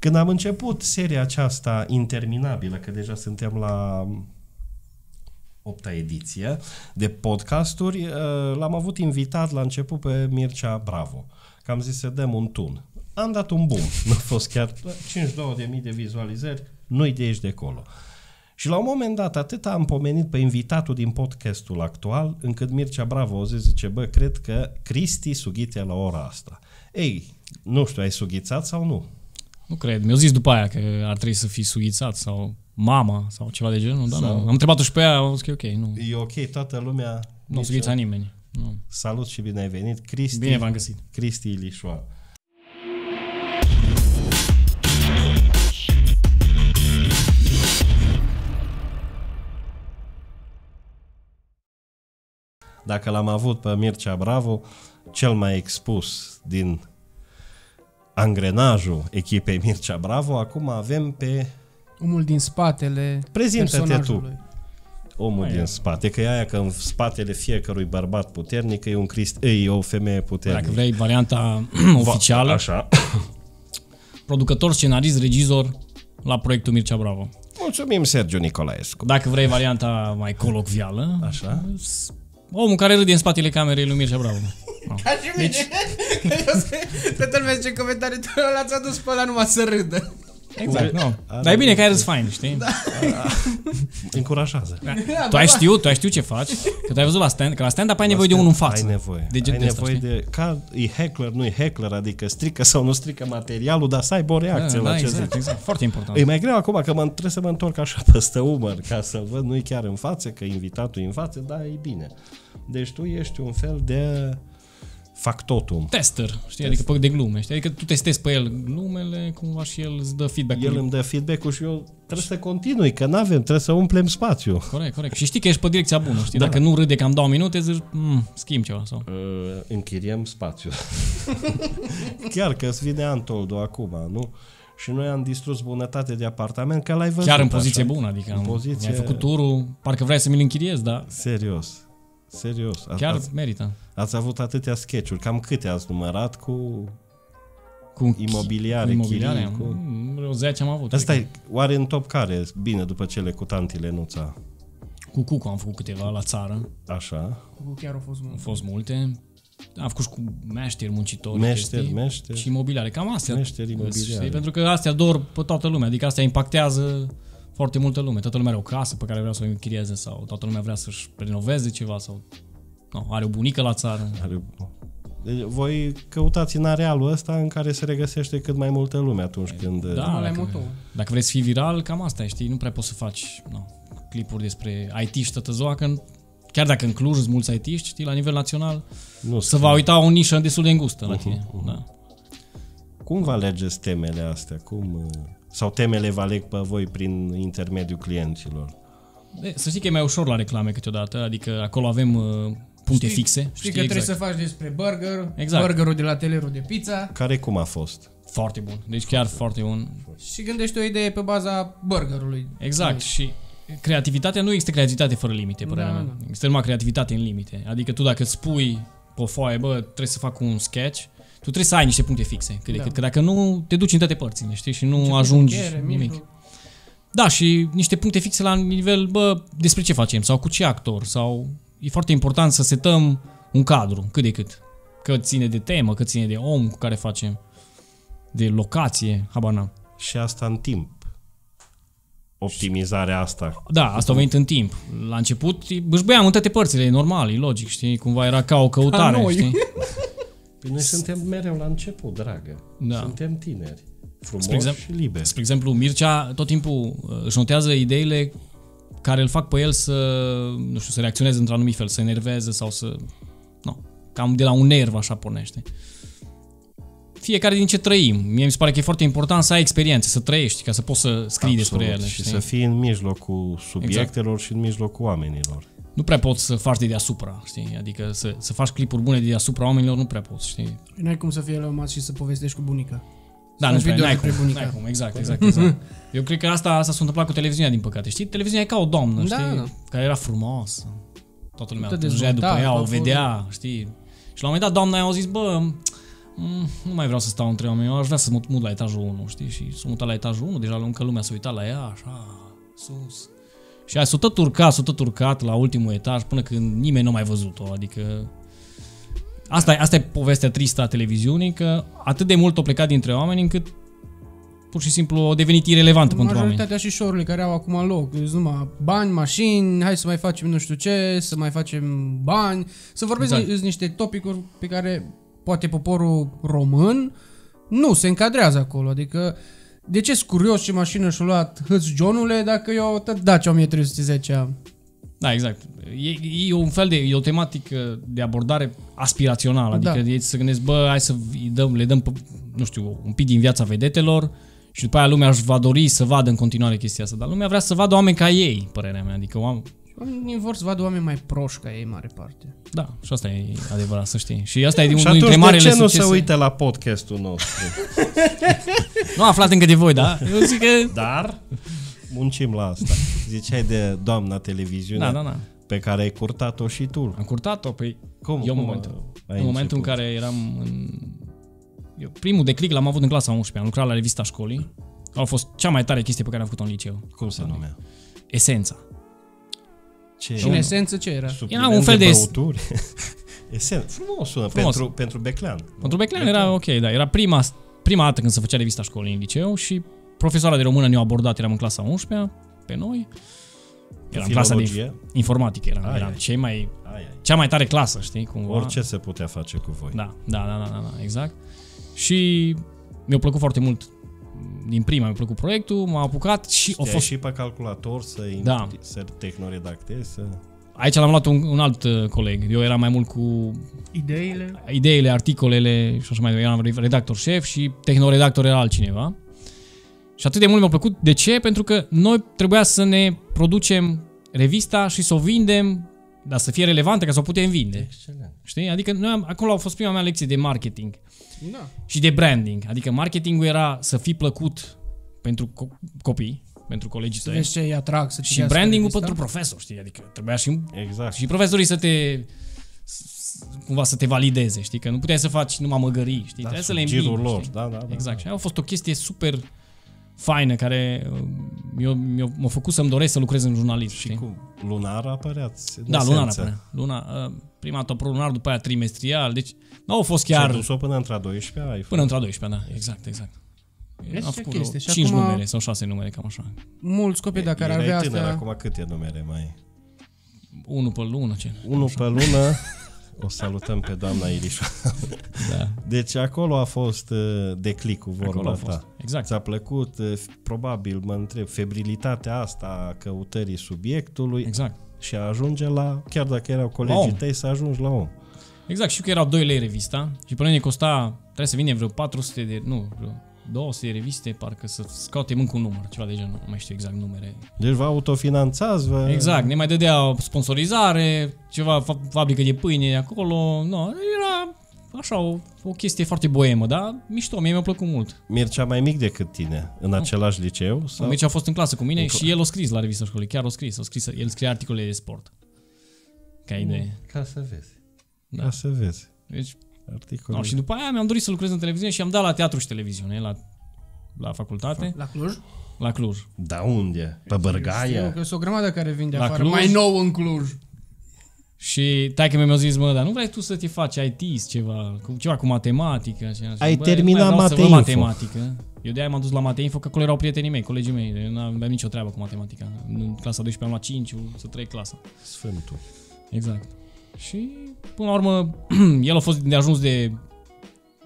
Când am început seria aceasta interminabilă, că deja suntem la 8-a ediție de podcasturi, l-am avut invitat la început pe Mircea Bravo. Că am zis să dăm un tun. Am dat un boom. Nu a fost chiar 52.000 de vizualizări, nu-i de aici de acolo. Și la un moment dat atât am pomenit pe invitatul din podcastul actual, încât Mircea Bravo a zis, zice, bă, cred că Cristi sughițea la ora asta. Ei, nu știu, ai sughițat sau nu? Nu cred. Mi-au zis după aia că ar trebui să fii sughițat sau mama sau ceva de genul, dar nu. Am întrebat-o și pe aia, am zis că e ok. Nu. E ok, toată lumea... Nu sughița nimeni. Nu. Salut și bine ai venit, Cristi. Bine v-am găsit. Cristi Ilișoară. Dacă l-am avut pe Mircea Bravo, cel mai expus din angrenajul echipei Mircea Bravo, acum avem pe... Omul din spatele personajului. Prezintă-te tu. Omul din spate, că e aia că în spatele fiecărui bărbat puternic e un e o femeie puternică. Dacă vrei varianta oficială, așa. Producător, scenarist, regizor la proiectul Mircea Bravo. Mulțumim, Sergiu Nicolaescu. Dacă vrei varianta mai colocvială, așa. Omul care râde în spatele camerei lui Mircea Bravo. Ca și mine. Toată lumea zice în comentarii, l-ați adus pe ăla numai să râdă. Exact, nu. Dar e bine că ai râs fain, știi? Da. Încurajează. Tu ai știut ce faci, că te-ai văzut la stand, că la stand-up ai nevoie de unul în față. Ai nevoie. Ca e heckler, nu e heckler, adică strică sau nu strică materialul, dar să aibă o reacție la ce zic. Exact, foarte important. E mai greu acum, că trebuie să mă întorc așa peste umăr, ca să-l văd, nu e chiar în față, că invitatul e în față, dar e bine. Deci tu ești un fel de... factotum. Tester, știi? Tester. Adică pe de glume, știi? Adică tu testezi pe el glumele, cumva și el îți dă feedback-ul. El îmi dă feedback-ul și eu trebuie să continui, că n-avem, trebuie să umplem spațiu. Corect, corect. Și știi că ești pe direcția bună, știi? Da. Dacă nu râde cam 2 minute, zici, schimb ceva sau... închiriem spațiu. Chiar că îți vine Antoldu acum, nu? Și noi am distrus bunătate de apartament, că l-ai văzut. Chiar în poziție așa bună, adică în poziție... ai făcut turul, parcă vrei să mi-l închiriezi, da? Serios. Serios. Chiar merită. Ați avut atâtea sketch-uri. Cam câte ați numărat cu imobiliare? Vreo 10 am avut. Asta e, oare în top care? Bine, după cele cu tantile Nuța. Cu Cucu am făcut câteva la țară. Așa. Cu chiar au fost multe. Au fost multe. Am făcut și cu meșteri, muncitori. Meșteri. Și imobiliare. Cam astea. Meșteri, imobiliare. Pentru că astea dor pe toată lumea. Adică astea impactează... foarte multă lume. Toată lumea are o casă pe care vrea să o închirieze sau toată lumea vrea să-și renoveze ceva sau no, are o bunică la țară. Deci voi căutați în arealul ăsta în care se regăsește cât mai multă lume atunci când... Da, dacă vrei să fii viral, cam asta, știi? Nu prea poți să faci clipuri despre IT-și toată ziua, că chiar dacă în Cluj sunt mulți IT-ști, știi, la nivel național, să va uita o nișă destul de îngustă la tine. Da. Cum vă alegeți temele astea? Sau temele vă aleg pe voi prin intermediul clienților? Să știi că e mai ușor la reclame câteodată, adică acolo avem puncte fixe. Știi că trebuie să faci despre burger, burgerul de la telerul de pizza. Care cum a fost? Foarte bun, deci chiar foarte bun. Și gândești o idee pe baza burgerului. Exact, și creativitatea, nu există creativitate fără limite, părerea mea. Există numai creativitate în limite. Adică tu dacă spui pe o foaie, bă, trebuie să fac un sketch, tu trebuie să ai niște puncte fixe, că dacă nu te duci în toate părțile, știi, și nu ajungi nimic. Da, și niște puncte fixe la nivel, bă, despre ce facem, sau cu ce actor, sau... E foarte important să setăm un cadru, cât de cât. Că ține de temă, că ține de om cu care facem, de locație, habar n-am. Și asta în timp. Optimizarea asta. Da, asta a venit în timp. La început își băiam în toate părțile, e normal, e logic, știi, cumva era ca o căutare, știi? Păi noi suntem mereu la început, dragă. Da. Suntem tineri, frumoși și liberi. Spre exemplu, Mircea tot timpul își notează ideile care îl fac pe el să, nu știu, să reacționeze într-un anumit fel, să enerveze sau să... No, cam de la un nerv așa pornește. Fiecare din ce trăim. Mie mi se pare că e foarte important să ai experiențe, să trăiești, ca să poți să scrii despre ele. Și să fii în mijlocul subiectelor și în mijlocul oamenilor. Nu prea poți să faci de deasupra, știi? Adică să faci clipuri bune de deasupra oamenilor, nu prea poți, știi? N-ai cum să fii elomat și să povestești cu bunica. Da, nu n-ai cum, exact. Eu cred că asta s-a întâmplat cu televiziunea, din păcate, știi? Televiziunea e ca o doamnă, știi? Care era frumoasă. Toată lumea o vedea, știi? Și la un moment dat doamna i-a zis, bă, nu mai vreau să stau între oameni, eu aș vrea să mă mut la etajul 1, știi? Și s-a mutat la etajul 1, deja încă lumea s-a uitat la ea, așa, sus. Și s-a tot urcat, s-a tot urcat la ultimul etaj până când nimeni nu a mai văzut-o, adică... Asta e povestea tristă a televiziunii, că atât de mult o plecat dintre oameni încât pur și simplu au devenit irelevantă pentru oameni. Majoritatea și show-urile care au acum loc, deci numai bani, mașini, hai să mai facem nu știu ce, să mai facem bani, să vorbesc niște topicuri pe care poate poporul român nu se încadrează acolo, adică de ce-s curios ce mașină și-a luat Hâț Johnule dacă eu tot Dacia 1310 am? Da, exact. E un fel de, e o tematică de abordare aspirațională, adică ei se gândesc, bă, hai să le dăm, nu știu, un pic din viața vedetelor și după aia lumea își va dori să vadă în continuare chestia asta, dar lumea vrea să vadă oameni ca ei, părerea mea, adică oamenii vor să vadă oameni mai proști ca ei, în mare parte. Da, și asta e adevărat, să știi. Și asta e unul dintre marele succese. Și atunci de ce nu se uită la podcastul nostru? Nu am aflat încă de voi, da? Eu zic că... Dar... Muncim la asta. Ziceai de doamna televiziune pe care ai curtat-o și tu. Am curtat-o? Păi cum? Eu în momentul în care eram în... Eu primul declic l-am avut în clasa 11, am lucrat la revista școlii. A fost cea mai tare chestie pe care am făcut-o în liceu. Cum se numea? Esența. Ce și în esență ce era? Era un fel de... băuturi. Esență. Frumos sună. Frumos. Pentru Beclean. Pentru Beclean era ok, da. Era prima dată când se făcea revista școlii în liceu și profesoara de română ne-a abordat, eram în clasa 11-a, pe noi. Eram în clasa de informatică, eram cea mai tare clasă, știi? Cumva. Orice se putea face cu voi. Da, exact. Și mi-a plăcut foarte mult, din prima mi-a plăcut proiectul, m-a apucat și... Știai a fost... și pe calculator să tehnoredactezi, să... Aici l-am luat un alt coleg, eu eram mai mult cu ideile, articolele și așa mai departe, eram redactor șef și tehnoredactor era altcineva. Și atât de mult mi-a plăcut. De ce? Pentru că noi trebuia să ne producem revista și să o vindem, dar să fie relevantă ca să o putem vinde. Excelent. Știi? Adică acolo a fost prima mea lecție de marketing și de branding. Adică marketingul era să fii plăcut pentru copii, pentru colegii tăi. Să vezi ce atrag, să și brandingul pentru profesor, știi? Adică trebuia și profesorii să te... cumva să te valideze, știi? Că nu puteai să faci numai măgării, știi? Da, trebuia să le îmbini, lor. Da. Exact. Și a fost o chestie super... faină, care m-a făcut să-mi doresc să lucrez în jurnalism. Și cum? Lunar apăreați? Da, lunar apărea. Prima dată apărut lunar, după aia trimestrial, deci nu au fost chiar... Și-a dus-o până între 12-a? Până între 12-a, da, exact. Am făcut 5 numere sau 6 numere, cam așa. Mulți copii, dacă ar avea astea... Acum câte numere mai e? 1 pe lună, ce? 1 pe lună... O salutăm pe doamna Ilișoară. Da. Deci acolo a fost declicul, vorba ta. Exact. Ți-a plăcut, probabil, mă întreb, febrilitatea asta a căutării subiectului și a ajunge la, chiar dacă erau colegii tăi, să ajungi la om. Exact, știu că erau 2 lei revista și până ne costa, trebuie să vină vreo 400 de, nu, vreo 200 de reviste, parcă să scautem încă un număr, ceva de genul, nu mai știu exact numere. Deci vă autofinanțați, vă... Exact, ne mai dădea sponsorizare, ceva fabrică de pâine acolo, no, era așa o chestie foarte boemă, dar mișto, mie mi-a plăcut mult. Mircea mai mic decât tine, în același liceu? Sau? Mircea a fost în clasă cu mine și el a scris la revista școlii, chiar a scris, el scrie articole de sport. Ca idee. Ca să vezi. Da. Ca să vezi. Deci... No, și după aia mi-am dorit să lucrez în televiziune și am dat la teatru și televiziune, la facultate. La Cluj? La Cluj. Da, unde? Pe Bărgaia? Știu că sunt o grămadă care vin de afară, mai nou în Cluj. Și taică-mi mi-a zis, mă, dar nu vrei tu să te faci ITist ceva cu matematică? Ai terminat matematică. Eu de-aia m-am dus la Mateinfo, că acolo erau prietenii mei, colegii mei. Nu aveam nicio treabă cu matematica. În clasa 12 am luat 5, să trec clasa. Sfântul. Exact. Și, până la urmă, el a fost de ajuns de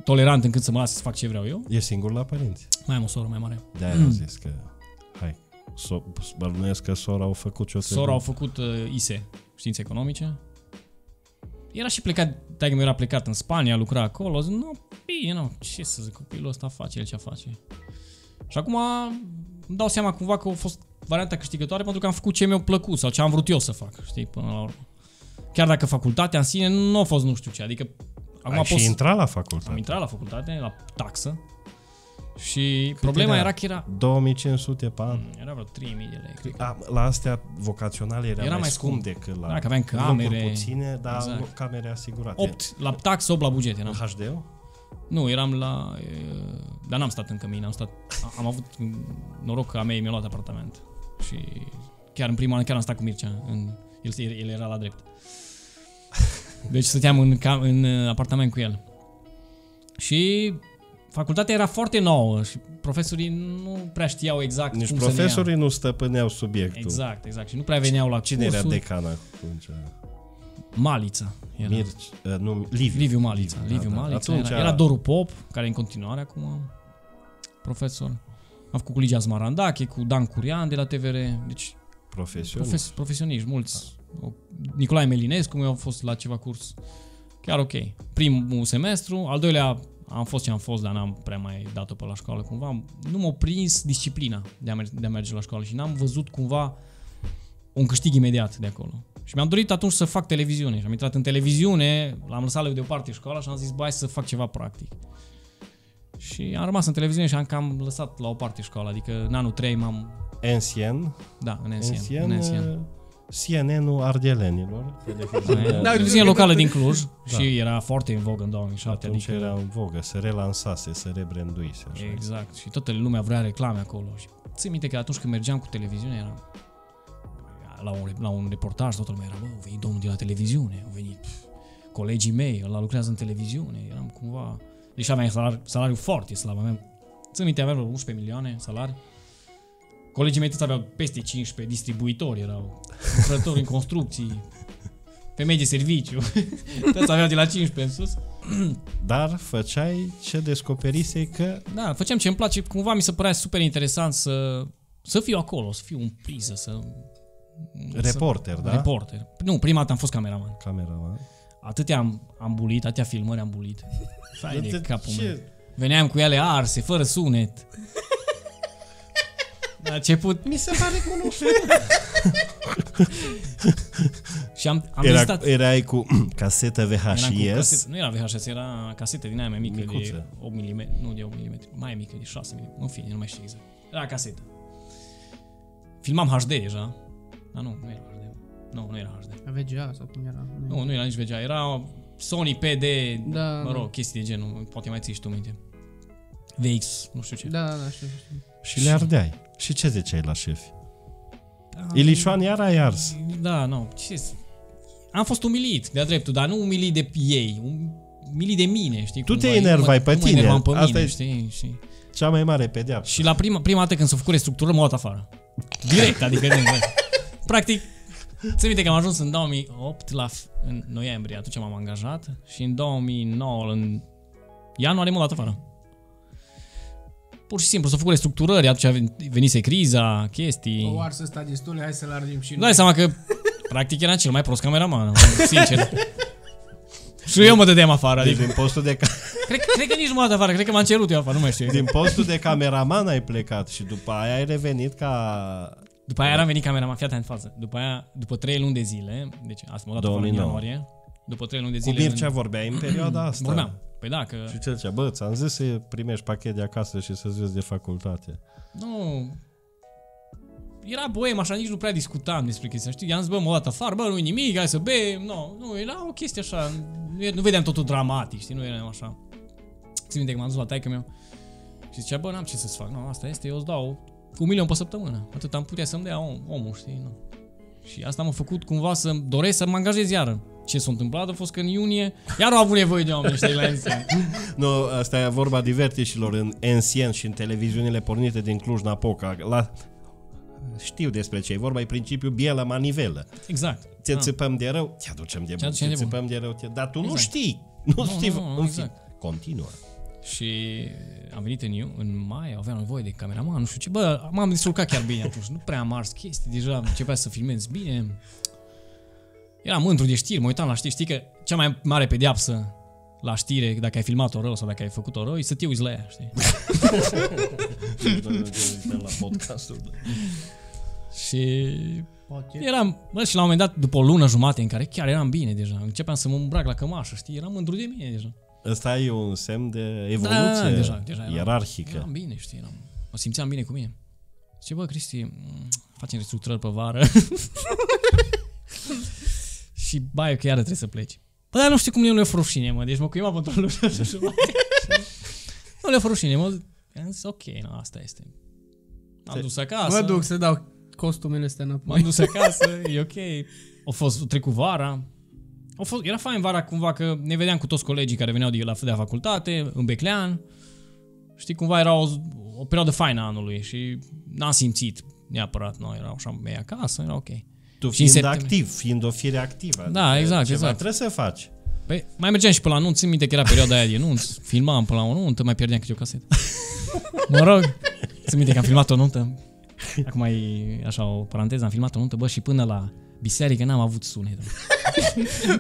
tolerant încât să mă lase să fac ce vreau eu. E singur la părinți. Mai am o soră mai mare. De-aia am zis că, hai, bănuiesc că sora au făcut ce o trebuie. Sora au făcut ISE, științe economice. Era și plecat, dacă mi-era plecat în Spania, lucra acolo. Zic, nu, bine, nu, ce să zic, copilul ăsta face el ce face. Și acum îmi dau seama cumva că a fost varianta câștigătoare pentru că am făcut ce mi-a plăcut sau ce am vrut eu să fac, știi, până la urmă. Chiar dacă facultatea în sine nu a fost nu știu ce, adică... Ai intrat la facultate. Am intrat la facultate, la taxă. Și cât problema era că era... 2500 pe an. Era vreo 3000 de lei. La astea vocaționale era mai scump decât la... Da, că aveam camere. Locuri puține, dar camere asigurate. 8 la taxă, 8 la buget. HD-ul? Nu, eram la... Dar n-am stat în cămin, am avut noroc, a mea mi-a luat apartament. Și chiar în primul an chiar am stat cu Mircea, el era la drept. Deci stăteam în apartament cu el. Și facultatea era foarte nouă și profesorii nu prea știau exact cum să ne ia. Profesorii nu stăpâneau subiectul. Exact, exact. Și nu prea veneau la cursuri. Cine era decana atunci? Maliță. Liviu Maliță. Era Doru Pop, care în continuare acum profesor. Am făcut cu Ligia Zmarandache, cu Dan Curian de la TVR. Deci profesioniști mulți. Nicolae Melinescu mi-a fost la ceva curs. Chiar ok. Primul semestru, al doilea am fost ce am fost, dar n-am prea mai dat-o pe la școală cumva. Nu m-a prins disciplina de a merge la școală și n-am văzut cumva un câștig imediat de acolo. Și mi-am dorit atunci să fac televiziune și am intrat în televiziune, l-am lăsat lui deoparte școala și am zis, bă, hai să fac ceva practic. Și am rămas în televiziune și am cam lăsat la o parte școala, adică în anul 3 m-am... Ensien? Da, în Ensien. CNN-ul ardelenilor. Televiziunea locală din Cluj și era foarte în vogă în 2007. Atunci era în vogă, se relansase, se rebranduise. Exact, și toată lumea vrea reclame acolo. Ții minte că atunci când mergeam cu televiziunea era... La un reportaj, toată lumea era, bă, a venit domnul de la televiziune, au venit colegii mei, ăla lucrează în televiziune, eram cumva... Deci aveam salariu foarte slab, țin minte, aveam 11 milioane salarii. Colegii mei toți aveau peste 15, distribuitori erau, lucrători în construcții, femei de serviciu, toți aveau de la 15 în sus. Dar făceai ce descoperise că... Da, făceam ce îmi place, cumva mi se părea super interesant să fiu acolo, să fiu în priză, să... Reporter, da? Reporter. Nu, prima dată am fost cameraman. Cameraman. Atâtea am bulit, atâtea filmări am bulit. Fai de capul meu. Veneam cu ele arse, fără sunet. La început... Mi se pare că nu știu. Și am listat... Erai cu casetă VHS? Nu era VHS, era casetă din aia mai mică, de 8 mm, nu de 8 mm, mai mică, de 6 mm, în fine, nu mai știu exact. Era casetă. Filmam HD deja. Ah, nu, nu era HD. Nu era HD. VGA sau cum era? Nu era nici VGA. Era Sony PD, da, mă rog, chestii de genul. Poate mai ții și tu minte. VX, nu știu ce. Da, știu. Și le ardeai. Și ce ziceai la șefi? Ilișoan iară ai ars. Da, nu. Am fost umilit de-a dreptul, dar nu umilit de ei. Umilit de mine, știi? Tu te enervai pe tine. Mă enervam pe mine, știi? Cea mai mare pedeapsă. Și la prima dată când s-a făcut restructură, m-a luat afară. Direct, adică... Practic, ți-mi minte că am ajuns în 2008, în noiembrie, atunci m-am angajat și în 2009, în ianuarie, m-a dat afară. Pur și simplu, s-au făcut restructurări, atunci venise criza, chestii. O arsă ăsta destule, hai să-l ardim și noi. Dai seama că, practic, era cel mai prost cameraman, sincer. Și eu mă dădeam afară, adică. Din postul de... Cred că nici nu m-a dat afară, cred că m-am cerut eu afară, nu mai știu. Din postul de cameraman ai plecat și după aia ai revenit ca... După aia am venit cameraman, fii atent în față. După aia, după 3 luni de zile, deci asta m-a dat afară în ianuarie. După 3 luni de zile... Cu Mircea vorbeai în perioada asta. Vorbeam. Păi da, că... Și cel ce, bă, ți-am zis să primești pachet de acasă și să-ți vezi de facultate. Nu... Era boem, așa, nici nu prea discutam despre chestia, știi? I-am zis, bă, m-a dat afară, bă, nu-i nimic, hai să bem, nu, era o chestie așa, nu vedeam totul dramatic, știi, nu eram așa. Țin minte că m-am dus la taică meu și zicea, bă, n-am ce să-ți fac, nu, asta este, eu îți dau 1 milion pe săptămână, atât am putea să-mi dea omul, știi, nu. Și asta m-a făcut cumva să doresc să mă angajez iară. Ce s-a întâmplat a fost că în iunie iar au avut nevoie de oameni, știi, la Ensien. Nu, asta e vorba divertișilor în Ensien și în televiziunile pornite din Cluj-Napoca. Știu despre ce e vorba, e principiul bielă manivelă. Exact. Te țipăm de rău, te aducem de bun. Te țipăm de rău, dar tu nu știi. Nu știi. Continuă. Și am venit în mai, aveam nevoie de cameraman, nu știu ce. Bă, m-am descurcat chiar bine atunci. Nu prea am ars chestii, deja începea să filmez bine. Eram mândru de știri, mă uitam la știri. Știi că cea mai mare pedeapsă la știre, dacă ai filmat-o rău sau dacă ai făcut-o rău, e să te uiți la ea, știi? La podcastul. Și eram, bă, și la un moment dat, după o lună jumate în care chiar eram bine deja, începeam să mă îmbrac la cămașă, știi? Eram mândru de mine deja. Ăsta e un semn de evoluție deja ierarhică. Eram bine, știi, mă simțeam bine cu mine. Zice, bă, Cristi, facem restructurări pe vară. Și, bă, eu că iară trebuie să pleci. Bă, dar nu știu cum e, nu e o rușine, mă, deci mă cuiam pentru o lună și jumătate. le-a fost rușine. Am zis, ok, no, asta este. Am dus acasă. Mă duc să dau costumele astea înapoi. M-am dus acasă, e ok. A fost trecut vara. Era fain vara cumva că ne vedeam cu toți colegii care veneau de la facultate, în Beclean. Știi, cumva era o perioadă faină a anului și n-am simțit neapărat noi, erau așa mei acasă, era ok. Tu fiind activ, fiind o fire activă. Da, exact, exact. Trebuie să faci. Păi, mai mergeam și pe la nunți, țin minte că era perioada aia de nunți, filmam pe la o nuntă, mai pierdeam câte o casetă. Mă rog, țin minte că am filmat o nuntă, acum e așa o paranteză, am filmat o nuntă, bă, și până la biserică n-am avut sunet.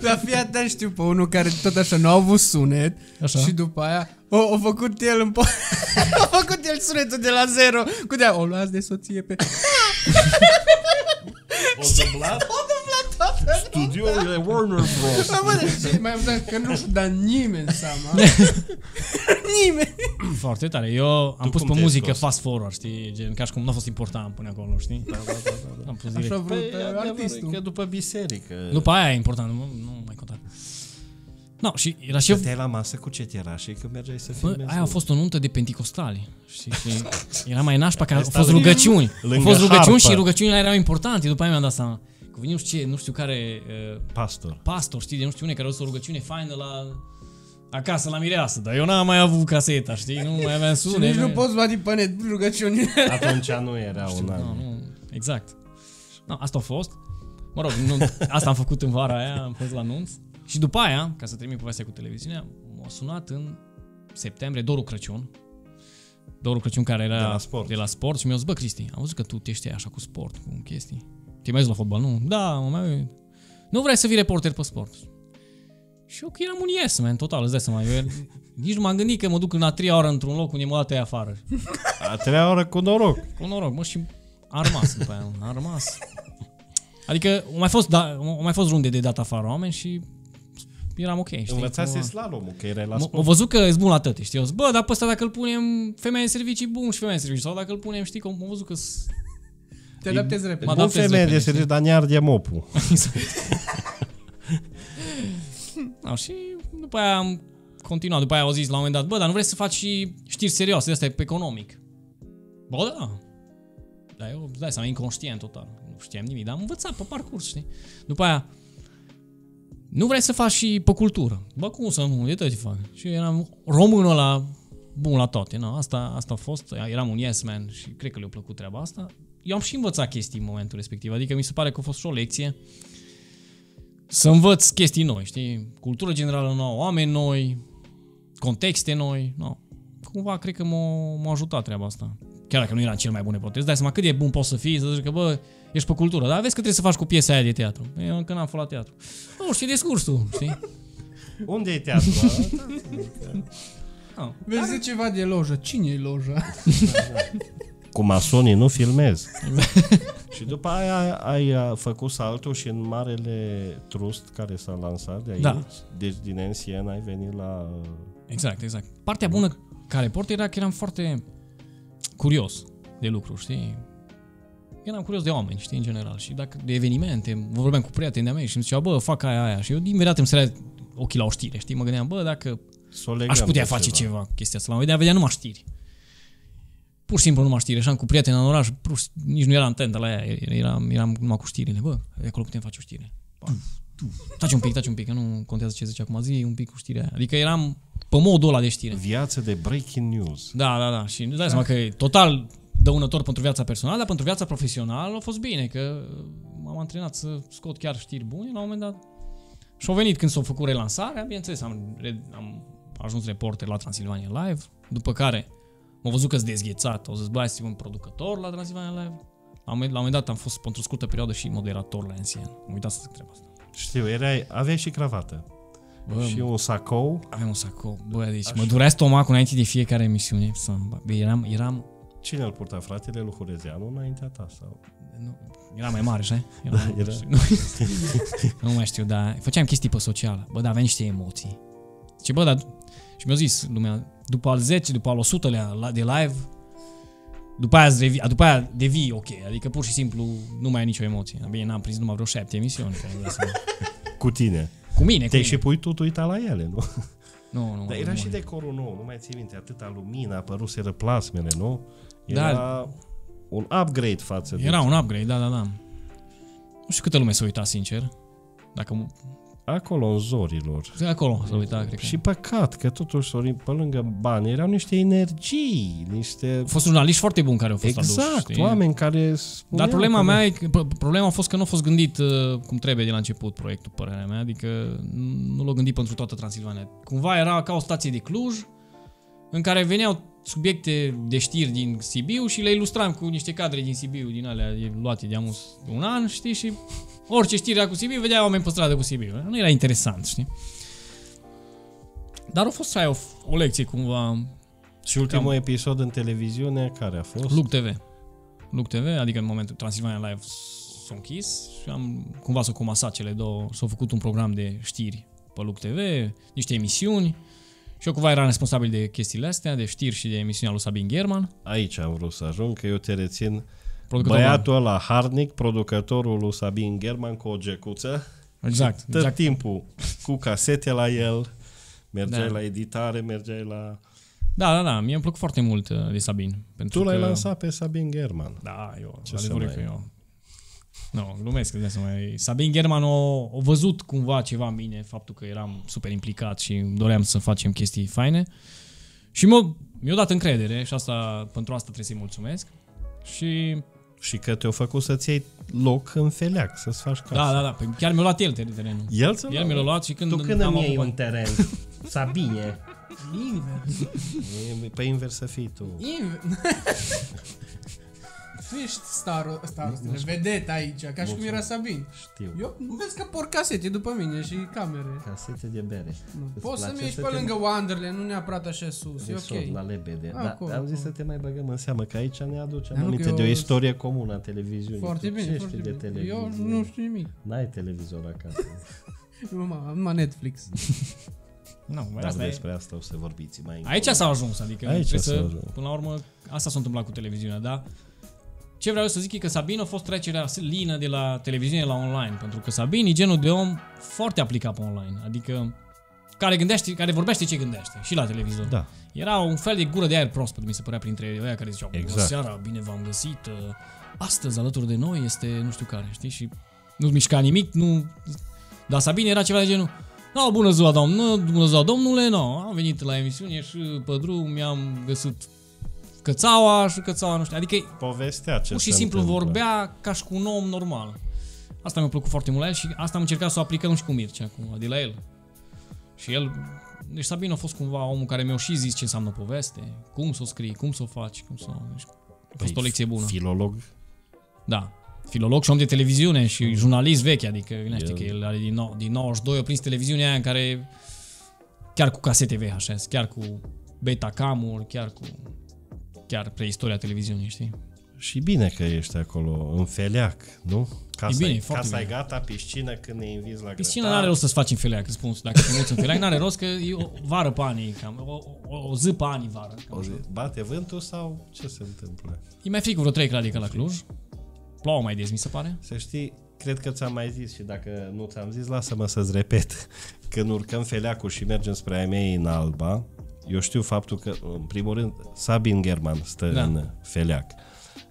Dar fii atent, știu pe unul care tot așa n-a avut sunet așa. Și după aia a făcut el în a făcut el sunetul de la zero. Cu de-aia, o luați de soție pe... O dublat? O dublat toată. Studiourile Warner Bros. Mai am că nu știu, dar nimeni seama. Nimeni. Foarte tare. Eu am pus pe muzică fast forward, știi? Gen, ca și cum n-a fost important până acolo, știi? Am pus direct. Așa vrut artistul. Că după biserică. După aia e important. Nu mai contat. No, și era și eu... Stăteai la masă cu cetirașii când mergeai să filmezi. Aia a fost o nuntă de penticostali. Știi? Și era mai nașpa că au fost rugăciuni. Au fost rugăciuni și rugăciunile erau importante. După aia mi-am dat seama. Că veni nu știu care... Pastor, știi? De nu știu unde, care a fost o rugăciune faină la... Acasă, la mireasă. Dar eu n-am mai avut caseta, știi? Nu mai aveam sunet. Nici nu poți lua din pănet rugăciunile. Atunci nu era un an. Exact. No, asta a fost. Mă rog, asta am făcut în vara aia. Am fost la anunț. Și după aia, ca să termin povestea cu televiziunea, m-a sunat în septembrie Doru Crăciun. Doru Crăciun care era de la sport și mi-a zis, bă, Cristi, am văzut că tu ești așa cu sport, cu chestii. Te mai duci la fotbal, nu? Da, mă, nu vrei să fii reporter pe sport. Și eu că eram un yes man, total, îți dai seama. Eu nici nu m-am gândit că mă duc în a treia oră într-un loc unde mă dată aia afară. A treia oră cu noroc. Cu noroc, mă, și a rămas după aia, a rămas. Adică au mai fost runde de dat afară oameni și... eram ok, știi? Învățase slalomul, că era la sport. M-a văzut că e bun la tăte, știi? Eu zic, bă, dar pe ăsta dacă îl punem femeie în servicii, bun și femeie în servicii. Sau dacă îl punem, știi, că m-a văzut că... Te adaptezi repede. Bun femeie de servicii, dar ne arde mopul. No, și după aia am continuat. După aia au zis la un moment dat, bă, dar nu vrei să faci și știri serioase, de asta e pe economic. Bă, da. Dar eu, dai seama, inconștient total. Nu știam nimic, dar am învățat pe parcurs, știi? După aia, nu vrei să faci și pe cultură? Bă, cum să nu? De tot ce fac. Și eu eram românul ăla bun la toate. No, asta a fost. Eram un yes man și cred că le-a plăcut treaba asta. Eu am și învățat chestii în momentul respectiv. Adică mi se pare că a fost și o lecție să învăț chestii noi, știi? Cultură generală nouă, oameni noi, contexte noi. No. Cumva cred că m-a ajutat treaba asta. Chiar dacă nu eram cel mai bun reporter. Dai seama cât de bun poți să fii, să zici că bă, ești pe cultură, dar vezi că trebuie să faci cu piesa aia de teatru. Eu încă n-am fost la teatru. Nu știu, discursul, știi? Unde e teatru? Vezi ceva de lojă. Cine e loja? Cu masonii nu filmez. Și după aia ai făcut saltul și în marele trust care s-a lansat de aici. Da. Deci din Ensien ai venit la... Exact, exact. Partea bună ca reporter era că eram foarte curios de lucruri, știi? Eram curios de oameni, știi, în general. Și dacă de evenimente, vorbeam cu prieteni de-a mei și îmi ziceau, bă, fac aia. Și eu imediat îmi sărea ochii la o știre, știi? Mă gândeam, bă, dacă aș putea face ceva cu chestia asta. La un moment dat, vedea numai știri. Pur și simplu numai știri. Așa cu prieteni în oraș, nici nu eram atent la ea. Eram numai cu știrile. Bă, de acolo putem face o știre. Taci un pic, că nu contează ce zici acum. Zi un pic cu știrea aia. Adică eram pe modul ăla de știre. Viață de breaking news. Da. Și îți dai seama că e total dăunător pentru viața personală, dar pentru viața profesională a fost bine, că m-am antrenat să scot chiar știri bune la un moment dat. Și au venit când s-a făcut relansarea, bineînțeles, am ajuns reporter la Transilvania Live, după care m-au văzut că-s dezghețat, au zis, bă, sunt un producător la Transilvania Live. La un moment dat am fost pentru o scurtă perioadă și moderator la Ensien. Am uitat să zic treaba asta. Știu, aveai și cravată. Bă, și un sacou. Aveam un sacou. Bă, deci așa. Mă durea stomacul înainte de fiecare emisiune. Eram... Cine îl purta, fratele lui Hurezeanu înaintea ta? Sau? Nu, era mai mare, știi? Era... nu mai știu, dar făceam chestii pe socială. Bă, dar aveam niște emoții. Zice, bă, dar... Și mi-a zis lumea, după al 10, după al 100-lea de live, după aia devii ok. Adică pur și simplu nu mai ai nicio emoție. Bine, n-am prins numai vreo 7 emisiuni. Cu tine. Cu mine. Te-ai și pui tu uita la ele, nu? Nu, dar era nu, și decorul nou, nu mai ții minte, atâta lumină, apăruseră plasmele, nu? Era un upgrade față de... Era un upgrade, da. Nu știu câtă lume se uita, sincer. Dacă... Acolo, în zorilor. Acolo se uita, cred că. Și păcat că totuși, Sorin, pe lângă bani, erau niște energii, niște... Au fost jurnaliști foarte buni care au fost aduși. Exact, oameni care... Dar problema mea e, problema a fost că nu a fost gândit cum trebuie de la început proiectul, părerea mea, adică nu l-au gândit pentru toată Transilvania. Cumva era ca o stație de Cluj, în care veneau subiecte de știri din Sibiu și le ilustram cu niște cadre din Sibiu, din alea luate de amus un an, știi, și... Orice știri era cu Sibiu, vedea oameni pe stradă cu Sibiu. Nu era interesant, știi? Dar a fost să ai o lecție cumva. Și ultimul episod în televiziune care a fost? LUK TV. LUK TV, adică în momentul Transilvania Live s-a închis și cumva s-au comasat cele două. S-au făcut un program de știri pe LUK TV, niște emisiuni. Și eu cumva eram responsabil de chestiile astea, de știri și de emisiunea lui Sabin Gherman. Aici am vrut să ajung, că eu te rețin... Băiatul ăla harnic, producătorul lui Sabin Gherman cu o gecuță. Exact. Tot timpul cu casete la el, mergeai la editare, mergeai la... Da, mie îmi plăcut foarte mult de Sabin. Tu l-ai lansat pe Sabin Gherman. Da, eu, adevărul că eu... Nu, glumesc. Sabin Gherman a văzut cumva ceva în mine, faptul că eram super implicat și doream să facem chestii faine. Și mi-a dat încredere și asta, pentru asta trebuie să-i mulțumesc. Și că te-au făcut să-ți iei loc în Feleac, să-ți faci casă. Da, păi chiar mi-a luat el terenul. El mi-l-a luat și când... Tu când îmi iei un teren? Sabine. Invers. Păi invers să fii tu. Tu ești starul, vedeta aici, ca și cum era Sabin. Știu. Eu vezi că por casete după mine și camere. Casete de bere. Poți să mergi pe lângă Wonderland, nu neapărat așa sus, e ok. La lebede, dar am zis să te mai băgăm în seamă, că aici ne aducem aminte de o istorie comună a televiziunii. Foarte bine, foarte bine. Eu nu știu nimic. N-ai televizor acasă. Numai Netflix. Dar despre asta o să vorbiți mai încolo. Aici s-a ajuns, adică până la urmă asta s-a întâmplat cu televiziunea, da? Ce vreau să zic e că Sabin a fost trecerea lină de la televiziune la online, pentru că Sabin e genul de om foarte aplicat pe online, adică care gândește, care vorbește ce gândește și la televizor. Da. Era un fel de gură de aer proaspăt, mi se părea, printre ăia care ziceau exact. Bună seara, bine v-am găsit, astăzi alături de noi este nu știu care, știi, și nu mișca nimic, nu... Dar Sabin era ceva de genul, no, bună ziua domnule, no, am venit la emisiune și pe drum mi-am găsit cățaua, nu știu, adică povestea ce pur și simplu vorbea ca și cu un om normal. Asta mi-a plăcut foarte mult la el și asta am încercat să o aplicăm și cu Mircea acum, de la el. Și el, deci Sabin a fost cumva omul care mi-a și zis ce înseamnă poveste, cum să o scrii, cum să o faci, cum să o... A fost o lecție bună. Filolog? Da, filolog și om de televiziune și jurnalist vechi, adică gândește că el are din 92, a prins televiziunea aia în care chiar cu casete VHS, chiar cu Betacam-uri, chiar preistoria televiziunii, știi? Și bine că ești acolo, în Feleac, nu? Casa e gata, piscină când ne invizi la grătar. Piscina n-are rost să-ți faci în Feleac, îți spun. Dacă te muți în Feleac, n-are rost că e o vară pe anii, o zi pe anii vară. Bate vântul sau ce se întâmplă? E mai fric vreo 3 grade ca la Cluj. Plouă mai des, mi se pare. Să știi, cred că ți-am mai zis și dacă nu ți-am zis, lasă-mă să-ți repet. Când urcăm Feleacul și mergem spre ai mei în Alba, eu știu faptul că, în primul rând, Sabin Gherman stă în Feleac.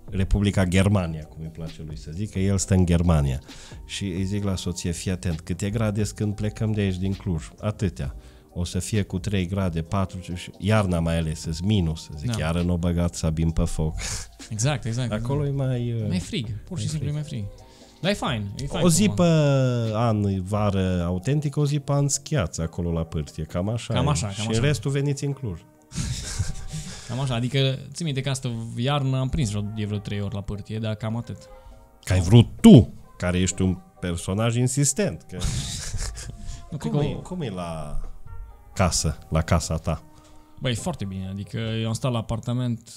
Republica Germania, cum îi place lui să zic, că el stă în Germania. Și îi zic la soție, fii atent, câte grade când plecăm de aici din Cluj? Atâtea. O să fie cu 3 grade, 4, iarna mai ales, îți minus. Zic, iară n-o băgat Sabin pe foc. Exact. Acolo e mai frig, pur și simplu e mai frig. Dar e fain. O zi pe an vară autentică, o zi pe an schiați acolo la pârtie. Cam așa. Și în restul veniți în Cluj. Cam așa. Adică, ții minte că asta iarnă am prins de vreo 3 ori la pârtie, dar cam atât. Că ai vrut tu, care ești un personaj insistent. Că... Cum e la casă, la casa ta? Băi, foarte bine. Adică eu am stat la apartament...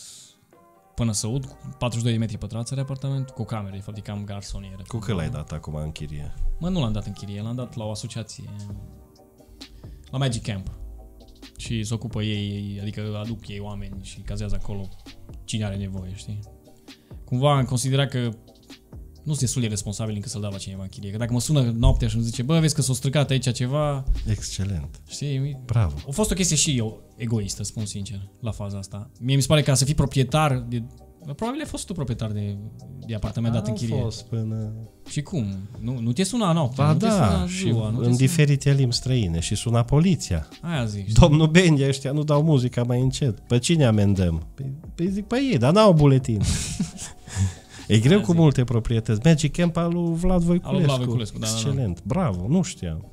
Până să ud, 42 de metri pătrați are apartament, cu camere, de fapt, cam garsonieră. Cu cât l-ai dat acum în chirie? Mă, nu l-am dat în chirie, l-am dat la o asociație, la Magic Camp. Și se ocupă ei, adică aduc ei oameni și cazează acolo cine are nevoie, știi? Cumva am considerat că nu sunt destul de responsabil încât să-l dau la cineva în chirie. Că dacă mă sună noaptea și îmi zice, bă, vezi că s-a stricat aici ceva... Excelent. Știi? Bravo. A fost o chestie și eu egoistă, spun sincer, la faza asta. Mie mi se pare că să fii proprietar de... Probabil ai fost tu proprietar de apartament dat în chirie. Am fost până... Și cum? Nu te suna noaptea, nu te suna ziua, nu te suna... diferite limbi străine și suna poliția. Aia zici. Domnul Bendia, ăștia nu dau muzica mai încet. Pe cine amendăm? Păi zic, pe ei, dar n-au buletin. E greu cu multe proprietăți. Magic Camp al lui Vlad Voiculescu. Excelent, bravo, nu știam.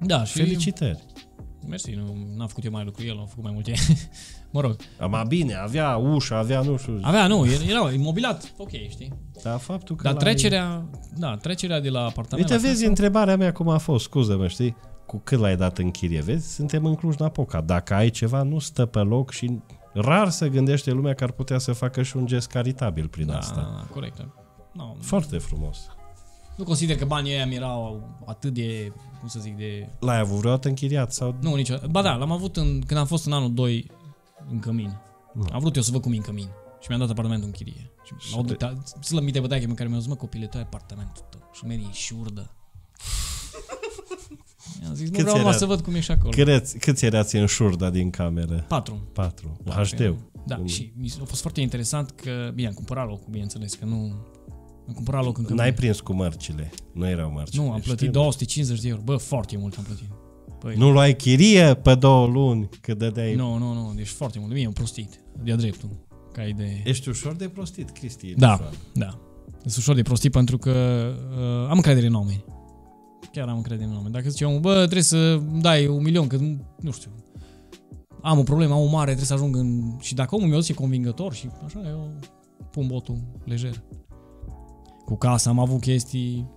Da, și... Felicitări. Mersi, n-am făcut eu mai lucru, el a făcut mai multe. Mă rog. Mai bine, avea ușa, avea nu știu. Avea, nu, era imobilat, ok, știi. Dar faptul că... Dar trecerea, da, trecerea de la apartament... Uite, vezi, întrebarea mea cum a fost, scuză-mă, știi? Cu cât l-ai dat în chirie, vezi? Suntem în Cluj-Napoca. Dacă ai ceva, nu stă pe loc și rar se gândește lumea că ar putea să facă și un gest caritabil prin asta. Corect. No, foarte frumos. Nu consider că banii ăia mi erau atât de, cum să zic, de... L-ai avut vreodată închiriat sau... Nu, niciodată. Ba da, l-am avut când am fost în anul 2 în cămin. Mm. Am vrut eu să văd cum e în cămin. Și mi-am dat apartamentul în chirie. Și să-l amite bătache în care mi-au zis, mă, copile, tu ai apartamentul tău. Și mergi în șurdă. I-am zis, nu vreau numai să văd cum e și acolo. Câți erați în șurda din cameră? 4. HD-ul. Da, și a fost foarte interesant că, bine, am cumpărat locul, bineînțeles, că nu... Am cumpărat loc în cămin. N-ai prins cu mărcile. Nu erau mărcile. Nu, am plătit 250 de euro. Bă, foarte mult am plătit. Păi, nu luai chirie pe 2 luni cât dădeai... Nu, deci foarte mult. Mie am prostit. De-a dreptul. Ca idee. Ești ușor de prostit, Cristi. Da. Ești ușor de prostit pentru că am încredere în oameni. Chiar am încredere în oameni. Dacă zice omul, bă, trebuie să dai 1 milion, că nu știu... Am o problemă, am o mare, trebuie să ajung în... Și dacă omul mi-o zice convingător și așa, eu pun botul lejer. Cu casa am avut chestii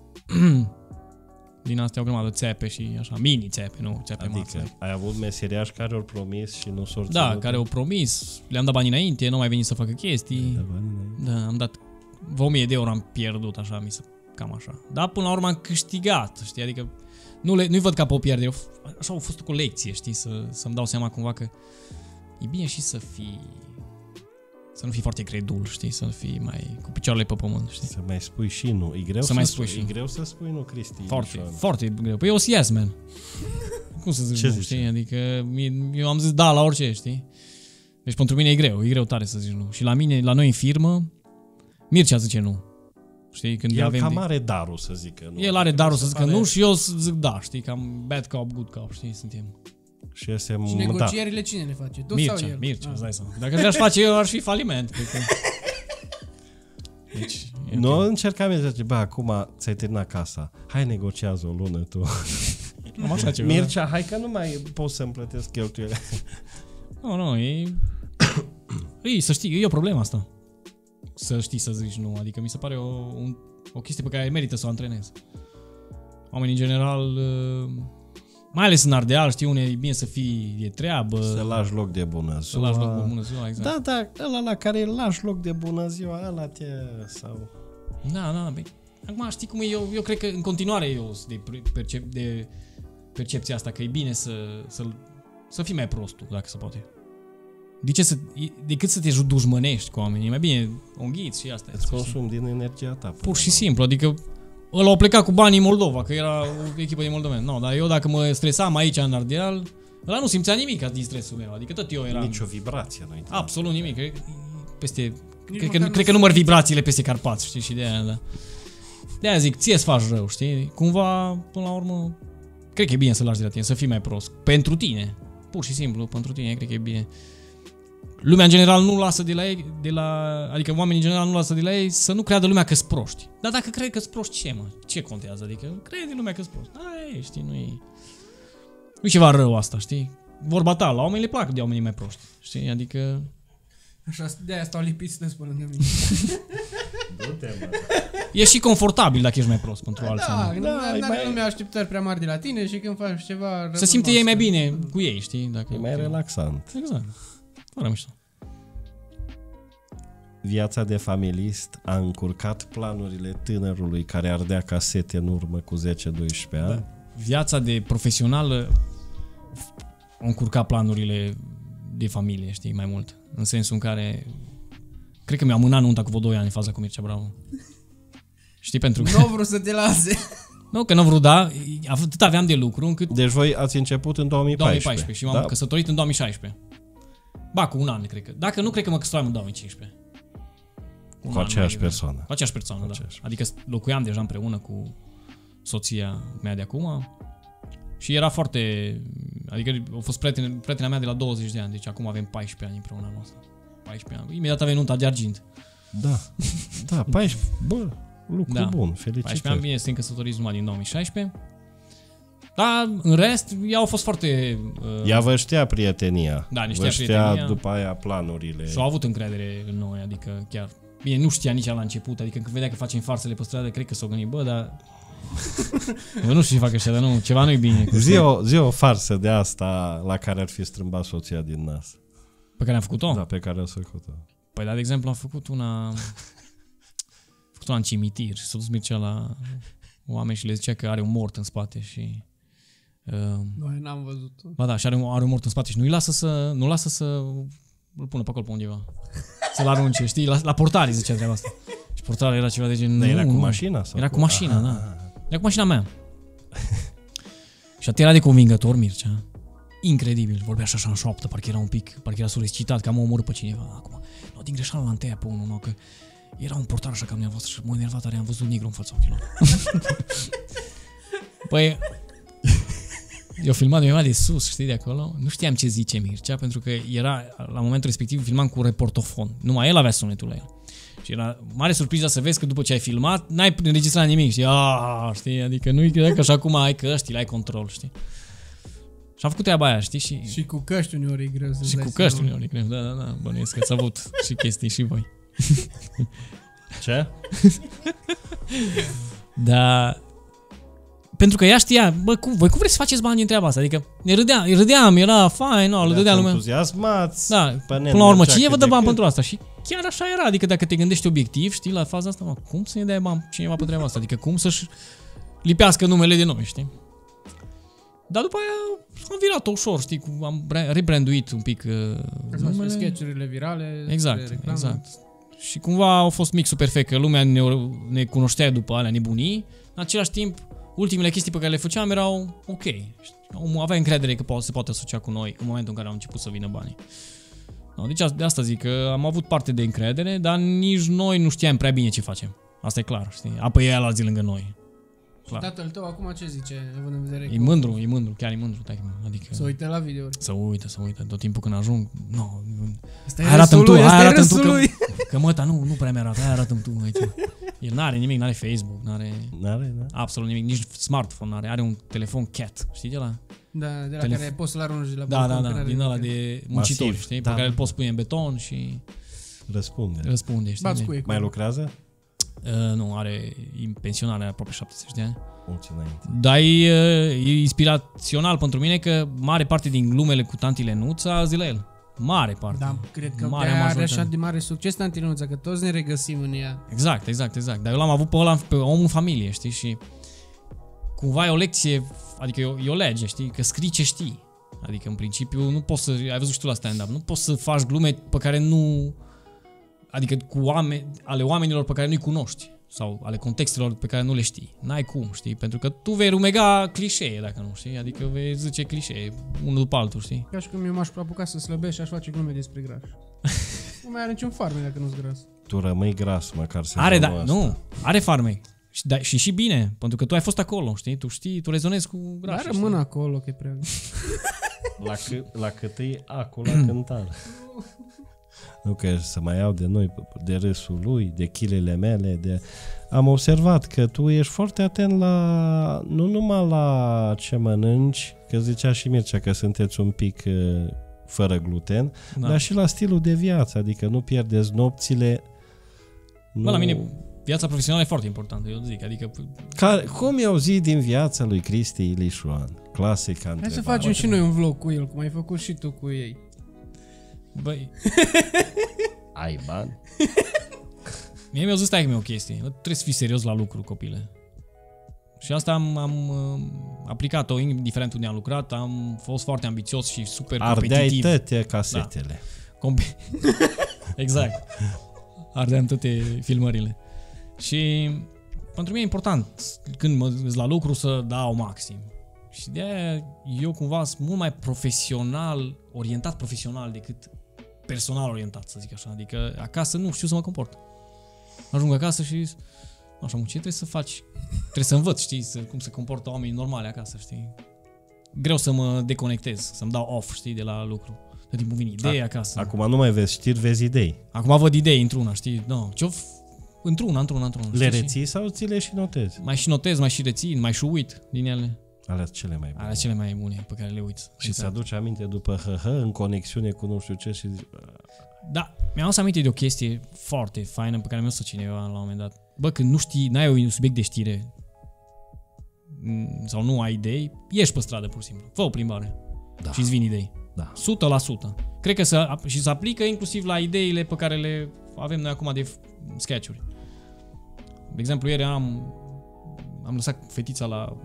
din astea o grămadă, țepe și așa, mini-țepe, nu țepe mari. Adică masă. Ai avut meseriași care au promis și nu s-au ținut. Da, care au promis, le-am dat bani înainte, nu mai venit să facă chestii. Da, am dat, vreo 1000 de euro am pierdut, așa, cam așa. Dar până la urmă am câștigat, știi, adică nu-i văd ca pe o pierdere. Așa a fost o colecție, știi, să-mi dau seama cumva că e bine și să nu fii foarte credul, știi, să fii mai cu picioarele pe pământ, știi? Să mai spui și nu. E greu să spui, e greu să spui nu, Cristi. Foarte greu. Păi eu sunt yes man. Cum să zic, nu, știi? Adică eu am zis da la orice, știi? Deci pentru mine e greu tare să zici nu. Și la noi în firmă, Mircea zice nu. Știi, când el cam are darul să zică nu. El are darul să zică nu și eu zic da, știi? Cam bad cop, good cop, știi? Suntem... Și negocierile cine le face? Tu Mircea, sau el? Mircea, îți dai seama. Dacă le-aș face eu, ar fi faliment. Deci, nu încercam eu să zic, bă, acum ți-ai terminat casa. Hai, negociază o lună tu. Mircea, hai că nu mai pot să-mi plătesc cheltuielile. Nu, e... Să știi, e o problemă asta. Să știi să zici nu. Adică mi se pare o chestie pe care merită să o antrenezi. Oamenii, în general... Mai ales în Ardeal, știi, unde e bine să fii de treabă. Să lași loc de bună ziua. Să lași loc de bună ziua, exact. Da, ăla la care lași loc de bună ziua, ăla te... sau... Da, bine. Acum știi cum e, eu cred că în continuare eu sunt de percepția asta, că e bine să fii mai prostul, dacă se poate. Decât să te dușmănești cu oamenii, mai bine o înghiți și asta. Îți consumi din energia ta. Pur și simplu, adică... Ăla a plecat cu banii în Moldova, că era o echipă de moldoveni. No, dar eu dacă mă stresam aici în Ardeal, ăla nu simțea nimic din stresul meu. Adică tot eu eram... Nici o vibrație nu intra. Absolut nimic. Cred că număr vibrațiile peste Carpați, știi, și de aia, da. De aia zic, ție-ți faci rău, știi? Cumva, până la urmă, cred că e bine să lași de la tine, să fii mai prost. Pentru tine. Pur și simplu, pentru tine, cred că e bine. Lumea în general nu lasă de la ei, adică oamenii în general nu lasă de la ei să nu creadă lumea că-s proști. Dar dacă crede că-s proști, ce mă? Ce contează? Adică crede lumea că-s proști. Aia, știi, nu-i ceva rău asta, știi? Vorba ta, la oameni le plac de oamenii mai proști, știi? Adică... Așa, de-aia stau lipiți de spunând nimic. E și confortabil dacă ești mai prost pentru alții. Da, nu-mi așteptări prea mari de la tine și când faci ceva... Să simte ei mai bine cu ei, știi? E mai relaxant. Exact. Fără mișto. Viața de familist a încurcat planurile tânărului care ardea casete în urmă cu 10-12 ani. Da. Viața de profesională a încurcat planurile de familie, știi, mai mult. În sensul în care... Cred că mi-am amânat nunta cu vreo 2 ani în faza cu Mircea Bravo. Știi, pentru că... n-au vrut să te lase. Nu, că n-au vrut, da. Atât aveam de lucru încât... Deci voi ați început în 2014. 2014 și m-am căsătorit în 2016. Ba, cu un an, cred că. Dacă nu, cred că mă căsătoream în 2015. Cu aceeași persoană. Cu aceeași persoană, da. Adică locuiam deja împreună cu soția mea de acum. Și era foarte... Adică a fost prietena mea de la 20 de ani. Deci acum avem 14 ani împreună noastră. 14 ani. Imediat avem nunta de argint. Da. Da, 14. Bă, lucru bun. Felicitări. 14 ani, bine, suntem căsătoriți numai din 2016. Dar în rest, ea a fost foarte... Ea vă știa prietenia. Da, ne știa prietenia. Știa după aia planurile. Și-au avut încredere în noi, adică chiar... Bine, nu știa nici la început, adică când vedea că facem farsele pe stradă, cred că s-o gândit, bă, dar... Bă, nu știu ce fac ăștia, dar nu, ceva nu-i bine. Zi o farsă de asta la care ar fi strâmbat soția din nas. Pe care am făcut-o? Da, pe care am făcut-o. Păi, da, de exemplu, am făcut una... în cimitir și s-a dus Mircea la oameni și le zicea că are un mort în spate și... Noi n-am văzut-o. Ba da, și are un mort în spate și nu-i lasă să... Nu lasă să... Îl pună pe acolo pe undeva. Să-l arunce, știi? La portare zicea treaba asta. Și portarea era ceva de gen... Era cu mașina? Era cu mașina, da. Era cu mașina mea. Și atât era de convingător, Mircea. Incredibil. Vorbea așa în șoaptă, parcă era un pic... Parcă era surexcitat, că am omorât pe cineva acum. Nu, din greșeală l-am tăiat pe unul, că era un portar așa cam nervos și m-a enervat tare, am văzut negru în fața ochilor. Păi... Eu filmat de de sus, știi, de acolo. Nu știam ce zice Mircea, pentru că era, la momentul respectiv, filmam cu reportofon. Numai el avea sunetul la el. Și era mare surpriză să vezi că după ce ai filmat, n-ai înregistrat nimic, știi? Știi? Adică nu-i credea că așa acum ai căștile, ai control, știi? Și am făcut treaba aia, știi? Și cu căști uneori e greu. Și cu căști uneori e greu, da, bănuiesc că ați avut și chestii și voi. Ce? Da... Pentru că ea știa, bă, voi cum vreți să faceți bani din treaba asta? Adică ne râdeam, era fain, îl râdea lumea. Entuziasmați. Da, până la urmă, cine vă dă bani pentru asta? Și chiar așa era, adică dacă te gândești obiectiv, știi, la faza asta, mă, cum să ne dea bani cineva pe treaba asta? Adică cum să-și lipească numele de noi, știi? Dar după aia am virat-o ușor, știi, am rebranduit un pic numele. Sketch-urile virale. Exact. Și cumva a fost mixul perfect, că lumea ne cunoștea după alea nebunii, în același timp ultimele chestii pe care le făceam erau ok. Omul avea încredere că se poate asocia cu noi în momentul în care au început să vină banii. No, deci de asta zic că am avut parte de încredere, dar nici noi nu știam prea bine ce facem. Asta e clar, știi? Apoi e ala zi lângă noi. Clar. Și tatăl tău acum ce zice? E mândru, chiar e mândru. Adică, să uite la videouri. Să uite. Tot timpul când ajung, nu. Arată-mi tu, arată-mi tu. Că măta, nu prea mi arată, arată-mi tu. El n-are nimic, n-are Facebook, n-are absolut nimic, nici smartphone n-are, are un telefon cat, știi de ăla? Da, de la care poți să-l arunci la balcon. Da, din ăla de muncitor, știi? Pe care îl poți pune în beton și... Răspunde, știi? Mai lucrează? Nu, are pensionare, are aproape 70 de ani. Dar e inspirațional pentru mine că mare parte din glumele cu tantile Nuța zi la el. Mare parte. Da, cred că are așa de mare succes Tantinuța, că toți ne regăsim în ea. Exact. Dar eu l-am avut pe omul în familie, știi? Și cumva e o lecție, adică e o lege, știi? Că scrii ce știi. Adică în principiu nu poți să, ai văzut și tu la stand-up, nu poți să faci glume pe care nu... Adică cu ale oamenilor pe care nu-i cunoști sau ale contextelor pe care nu le știi. N-ai cum, știi? Pentru că tu vei rumega clișee dacă nu știi, adică vei zice clișee unul după altul, știi? Ca și cum eu m-aș apuca să slăbesc și aș face glume despre gras. Nu mai are niciun farmec dacă nu-s gras. Tu rămâi gras măcar să... Are, da, asta. Nu, are farmec. Și bine, pentru că tu ai fost acolo, știi? Tu știi, tu rezonezi cu gras. Dar rămân acolo, că e prea... la cât e acolo la cântar. Nu că să mai iau de noi, de râsul lui, de chilele mele, de... Am observat că tu ești foarte atent la... Nu numai la ce mănânci, că zicea și Mircea că sunteți un pic fără gluten, dar și la stilul de viață, adică nu pierdeți nopțile. Bă, la mine viața profesională e foarte importantă, eu zic, adică... Cum e o zi din viața lui Cristi Ilișoară? Clasica întrebare. Hai să facem și noi un vlog cu el, cum ai făcut și tu cu ei. Băi, ai bani? Mie mi-au zis taică-mi o chestie. Trebuie să fii serios la lucru, copile. Și asta am aplicat-o, indiferent unde am lucrat. Am fost foarte ambițios și super competitiv. Ardeai toate casetele. Da. Exact. Ardeam toate filmările. Și pentru mine e important când mă duc la lucru să dau maxim. Și de aia eu cumva sunt mult mai profesional, orientat profesional decât personal orientat, să zic așa. Adică acasă nu știu să mă comport. Ajung acasă și așa, ce trebuie să faci? Trebuie să învăț, știi, cum se comportă oamenii normali acasă, știi? Greu să mă deconectez, să-mi dau off, știi, de la lucru. Tot timpul vin idei acasă. Acum nu mai vezi știri, vezi idei. Acum văd idei într-una, știi? No, într-una. Le reții sau ți le și notezi? Mai și notez, mai și rețin, mai și uit din ele. Alea cele mai bune. Alea cele mai bune pe care le uiți. Și îți aduci aminte după în conexiune cu nu știu ce și... Da, mi-am adus aminte de o chestie foarte faină pe care mi-a spus cineva la un moment dat. Bă, când nu știi, n-ai un subiect de știre sau nu ai idei, ieși pe stradă pur și simplu. Fă o plimbare și îți vin idei. Da. 100%. Cred că se aplică inclusiv la ideile pe care le avem noi acum de sketch-uri. De exemplu, ieri am lăsat fetița la...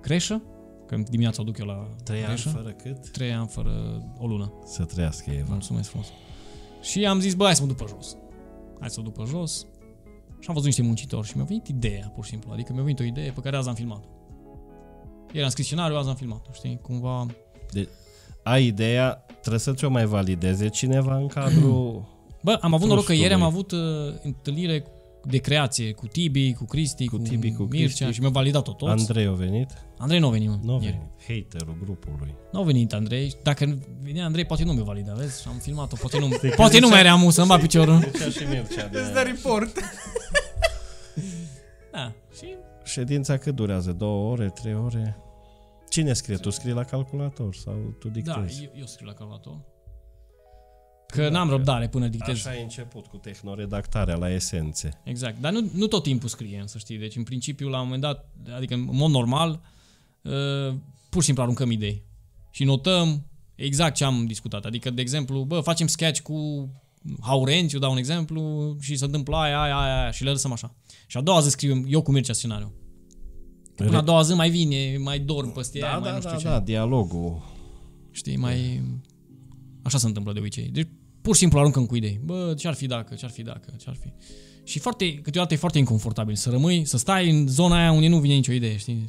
creșă, că dimineața o duc eu la 3 ani fără cât? 3 ani fără o lună. Să trăiască Eva. Mulțumesc frumos. Și am zis, bă, hai să mă duc pe jos. Și am văzut niște muncitori și mi-a venit ideea, pur și simplu. Adică mi-a venit o idee pe care azi am filmat-o. Ieri am scris scenariul, azi am filmat-o, știi? Cumva... De ai ideea, trebuie să ți-o mai valideze cineva în cadrul... Bă, am avut noroc că ieri am avut întâlnire de creație cu Tibi, cu Cristi, cu Mircea Cristi. Și mi-a validat-o toți. Andrei a venit? Andrei n-a venit, haterul grupului. N-a venit Andrei, dacă vine Andrei poate nu mi-a validat, vezi? Am filmat-o, poate nu, poate nu mai reamul să-mi bat piciorul. Îți dă report. Da, și... Ședința cât durează? 2 ore, 3 ore? Cine scrie? Tu scrii la calculator sau tu dictezi? Da, eu scriu la calculator. Că n-am răbdare până dictez. Așa ai început cu tehnoredactarea la esențe. Exact, dar nu tot timpul scrie, să știi. Deci în principiu, la un moment dat, adică în mod normal, pur și simplu aruncăm idei. Și notăm exact ce am discutat. Adică, de exemplu, bă, facem sketch cu Haurențiu, dau un exemplu, și se întâmplă aia și le lăsăm așa. Și a doua zi scriu eu cu Mircea scenariu. Până a doua zi mai vine, mai dorm peste aia, mai nu știu ce. Da, dialogul. Știi, mai... Așa se întâmplă de obicei. Deci pur și simplu aruncăm cu idei. Bă, ce-ar fi dacă. Și foarte, câteodată e foarte inconfortabil să rămâi, să stai în zona aia unde nu vine nicio idee, știi?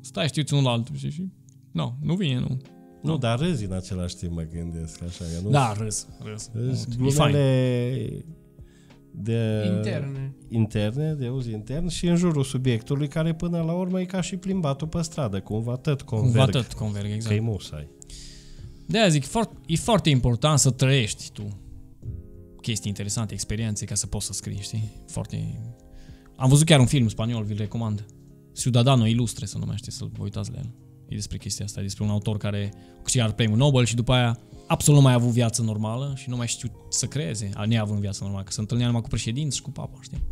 Stai și uiți unul la altul, știi? Și... Nu vine. Nu, dar râzi în același timp, mă gândesc, așa. Că nu... Da, râzi. Glumele de... Interne, de uz intern și în jurul subiectului, care până la urmă e ca și plimbatul pe stradă. Cumva tot converg, exact. Că-i musai. De-aia zic, e foarte important să trăiești tu chestii interesante, experiențe, ca să poți să scrii, știi? Foarte... Am văzut chiar un film spaniol, vi-l recomand. Ciudadano Ilustre se numește, să-l vă uitați la el. E despre chestia asta, e despre un autor care câștigă premiul Nobel și după aia absolut nu mai a avut viață normală și nu mai știu să creeze, neavând viață normală, că se întâlnea numai cu președinți și cu papa, știi?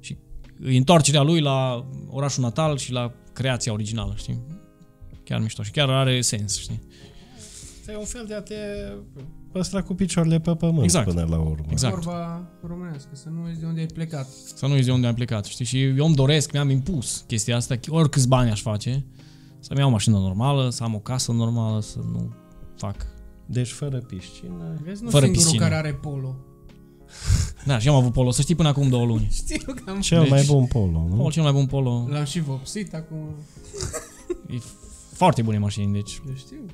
Și întoarcerea lui la orașul natal și la creația originală, știi? Chiar mișto și chiar are sens, știi? E un fel de a te păstra cu picioarele pe pământ, exact, până la urmă. Exact. Vorba românească, să nu uiți de unde ai plecat. Să nu uiți de unde am plecat, știi? Și eu îmi doresc, mi-am impus chestia asta, oricâți bani aș face, să-mi iau o mașină normală, să am o casă normală, să nu fac... Deci fără piscină. Vezi, nu singurul care are polo. Da, și eu am avut polo, să știi, până acum 2 luni. Știu că am... Cel mai bun polo, nu? Cel mai bun polo. L-am și vopsit acum. E foarte bune mașini, deci... Eu știu.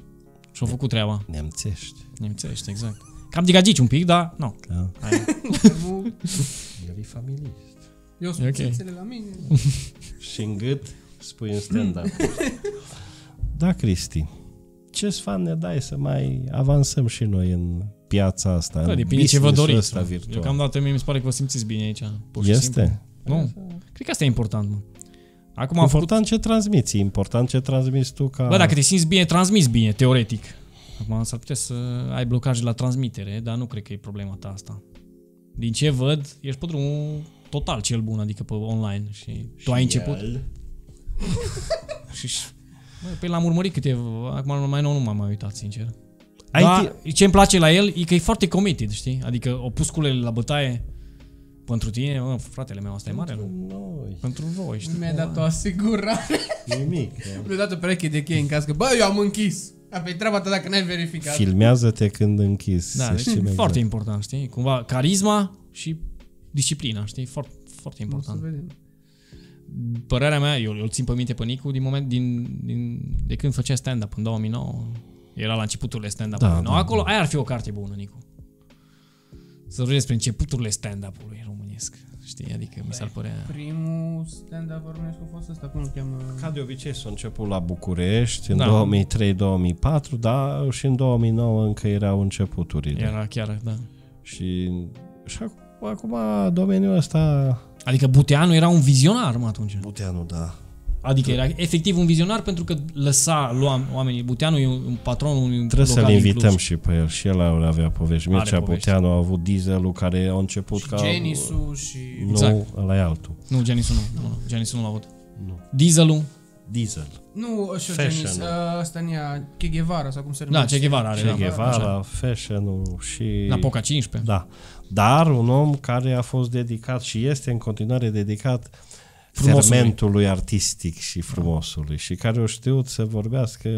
Și-au făcut treaba. Nemțești, exact. Cam de gagici un pic, dar nu. Da. El e familist. Eu spun țețele la mine. Și în gât spui în stand-up. Da, Cristi, ce sfat ne dai să mai avansăm și noi în piața asta? Da, depinde ce vă doriți. Eu cam dată mie mi se pare că vă simțiți bine aici. Pur și este? Simplu. Nu? Cred că asta e important, mă. Acum important ce transmiți tu ca... Bă, dacă te simți bine, transmiți bine, teoretic. Acum s-ar putea să ai blocaje la transmitere, dar nu cred că e problema ta asta. Din ce văd, ești pe drumul total cel bun, adică pe online. Și tu ai început... Păi l-am urmărit câteva, acum mai nou nu m-am mai uitat, sincer. Dar ce-mi place la el e că e foarte committed, știi? Adică o pus culele la bătaie... Pentru tine, mă, fratele meu, asta pentru e mare, noi. Pentru voi, știi? Mi-a dat o asigurare. Nimic. Mi-a dat o pereche de cheie în caz că, bă, eu am închis. Apoi treaba ta dacă n-ai verificat. Filmează-te când închizi. Da, deci foarte exact. Important, știi? Cumva, carisma și disciplina, știi? Foarte, foarte important. părerea mea, eu îl țin pe minte pe Nicu din moment, de când făcea stand-up în 2009, era la începuturile stand-up-ului. Da, da, acolo, aia ar fi o carte bună, Nicu. Să vorbesc despre începuturile stand-up-ului românesc. Știi, adică mi s-ar părea... Primul stand-up românesc a fost ăsta, cum îl cheamă... Ca de obicei s-a început la București, da, în 2003-2004, dar și în 2009 încă erau începuturile. Era chiar, da. Și acum domeniul ăsta... Adică Buteanu era un vizionar, mă, atunci. Buteanu, da. Adică era efectiv un vizionar pentru că lăsa oamenii. Buteanu e un patron unui local. Trebuie să-l invităm și pe el. Și el avea povești. Mircea Buteanu a avut Dieselul care a început și ca... Genisul și... Nu, exact. Ăla e altul. Nu, Genisul nu. Genisul nu l-a avut. Nu. Diesel. Nu, și Genis. Ăsta nea Che Guevara sau cum se numește. Da, Che Guevara are. Che Guevara, fashion-ul și... Napoca 15. Da. Dar un om care a fost dedicat și este în continuare dedicat fermentului artistic și frumosului și care a știut să vorbească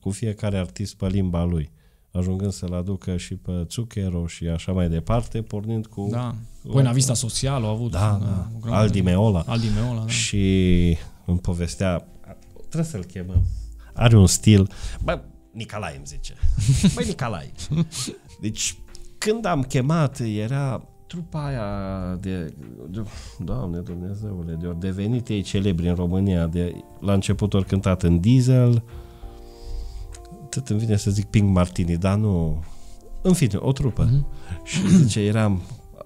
cu fiecare artist pe limba lui, ajungând să-l aducă și pe Zucchero și așa mai departe, pornind cu... Da, Buena Vista Social a avut. Da, da. Aldimeola. Aldimeola, da. Și îmi povestea, trebuie să-l chemăm, are un stil, bă, Nicolae îmi zice, băi Nicolae, deci când am chemat era... trupa aia de Doamne Dumnezeule, de-au devenit ei celebri în România, la început ori cântat în Diesel, tot îmi vine să zic Pink Martini, dar nu, în fine, o trupă. Și zice, eram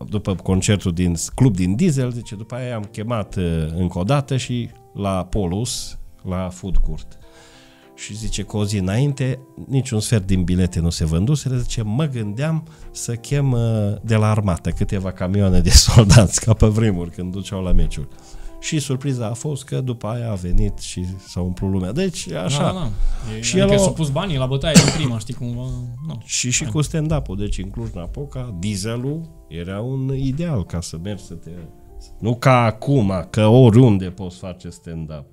după concertul din club din Diesel, zice, după aia am chemat încă o dată și la Polus, la food court. Și zice că o zi înainte niciun sfert din bilete nu se vânduse, zice, mă gândeam să chem de la armată câteva camioane de soldați ca pe vremuri când duceau la meciuri. Și surpriza a fost că după aia a venit și s-a umplut lumea. Deci așa. Da, da. Și adică el s-a pus banii la bătaie din prima, știi cum. No. Și cu stand-up-ul, deci în Cluj-Napoca, Dieselul era un ideal ca să mergi să te... Nu ca acum, că oriunde poți face stand-up.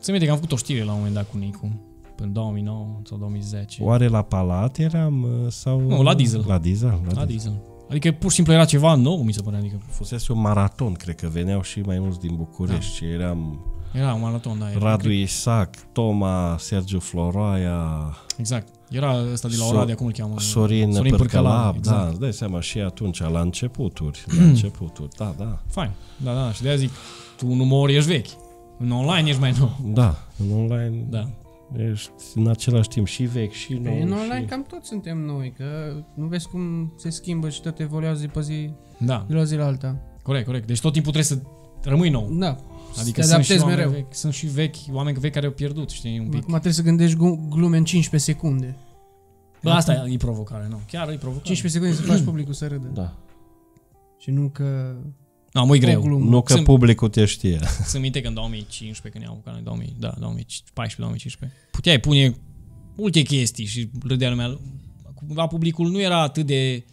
Se minte că am făcut o știre la un moment dat cu Nicu. În 2009 sau 2010. Oare la Palat eram sau... Nu, la Diesel. La Diesel. Adică pur și simplu era ceva nou, mi se pare. Adică... Fusese un maraton, cred că veneau și mai mulți din București. Da. Și eram... Era un maraton, da. Era, Radu Isac, Toma, Sergiu Floroia... Exact. Era ăsta de la Oradea, cum îl cheamă? Sorin Pârcalab, exact. Da, îți dai seama și atunci, la începuturi. Da, da. Fain. Da, da. Și de-aia zic, tu în umor ești vechi. În online ești mai nou. Da, în online... Da. Ești în același timp și vechi și noi. În online cam toți suntem noi, că nu vezi cum se schimbă și tot evoluează zi pe zi, de la zi la alta. Corect. Deci tot timpul trebuie să rămâi nou. Da. Adică te adaptezi mereu. Sunt și vechi, oameni vechi care au pierdut, știi, un pic. Acum trebuie să gândești glume în 15 secunde. Bă, asta e provocare, nu? Chiar e provocare. 15 secunde să faci publicul să râdă. Da. Și nu că... Da, mult greu. Nu că publicul te știe. Să-mi minte că în 2015, când i-am apucat noi, da, 2014-2015, puteai pune multe chestii și râdea lumea. La publicul nu era atât de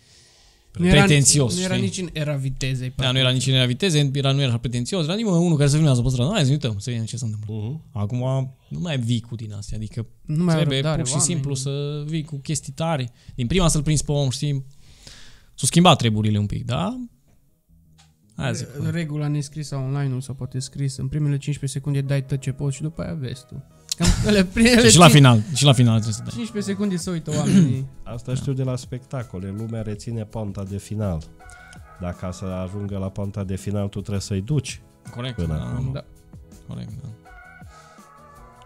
pretențios. Nu era nici în era vitezei. Da, nu era nici în era vitezei, nu era pretențios. Era nimeni unul care să filmează pe stradă. Hai să ne uităm, să vedem ce se întâmplă. Acum nu mai vii cu din astea, adică trebuie pur și simplu să vii cu chestii tare. Din prima să-l prinzi pe om, știi? S-au schimbat treburile un pic, da? Regula nescrisă online-ul sau poate scris, în primele 15 secunde dai tot ce poți și după aia vezi tu. Și la final trebuie să dai. 15 secunde să uită oamenii. Asta știu de la spectacole, lumea reține ponta de final. Dar ca să ajungă la ponta de final tu trebuie să-i duci. Corect, da. Corect, da.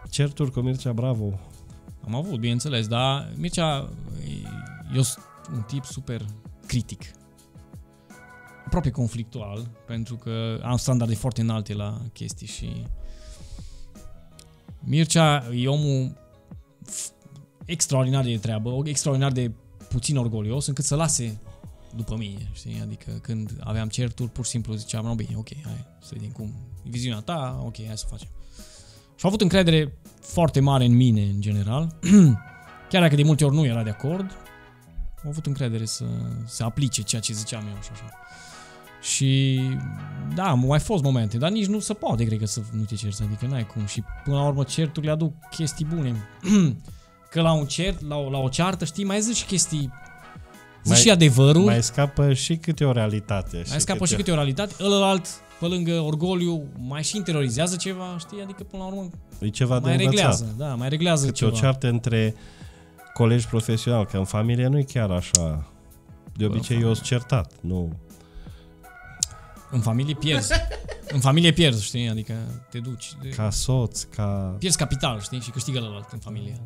Certuri cu Mircea Bravo. Am avut, bineînțeles, dar Mircea e un tip super critic. Aproape conflictual, pentru că am standarde foarte înalte la chestii și Mircea e omul extraordinar de treabă, extraordinar de puțin orgolios, încât să lase după mine, știi? Adică când aveam certuri, pur și simplu ziceam, no, bine, ok, hai să vedem cum e viziunea ta, ok, hai să facem. Și a avut încredere foarte mare în mine, în general, chiar dacă de multe ori nu era de acord, a avut încredere să se aplice ceea ce ziceam eu și așa. Și da, mai fost momente, dar nici nu se poate, cred că, să nu te cerți, adică n-ai cum. Și până la urmă certurile aduc chestii bune. Că la un cert, la o ceartă, știi, mai zici și chestii, zici și adevărul. Mai scapă și câte o realitate. Ălălalt pe lângă orgoliu, mai și interiorizează ceva, știi? Adică, până la urmă, e ceva mai de reglează. Da, mai reglează câte ceva. O ceartă între colegi profesionali, că în familie nu e chiar așa. De obicei, eu sunt certat, nu... În familie pierzi. În familie pierzi, știi? Adică te duci. De... Ca soț, ca... Pierzi capital, știi? Și câștigă ălălalt în familie.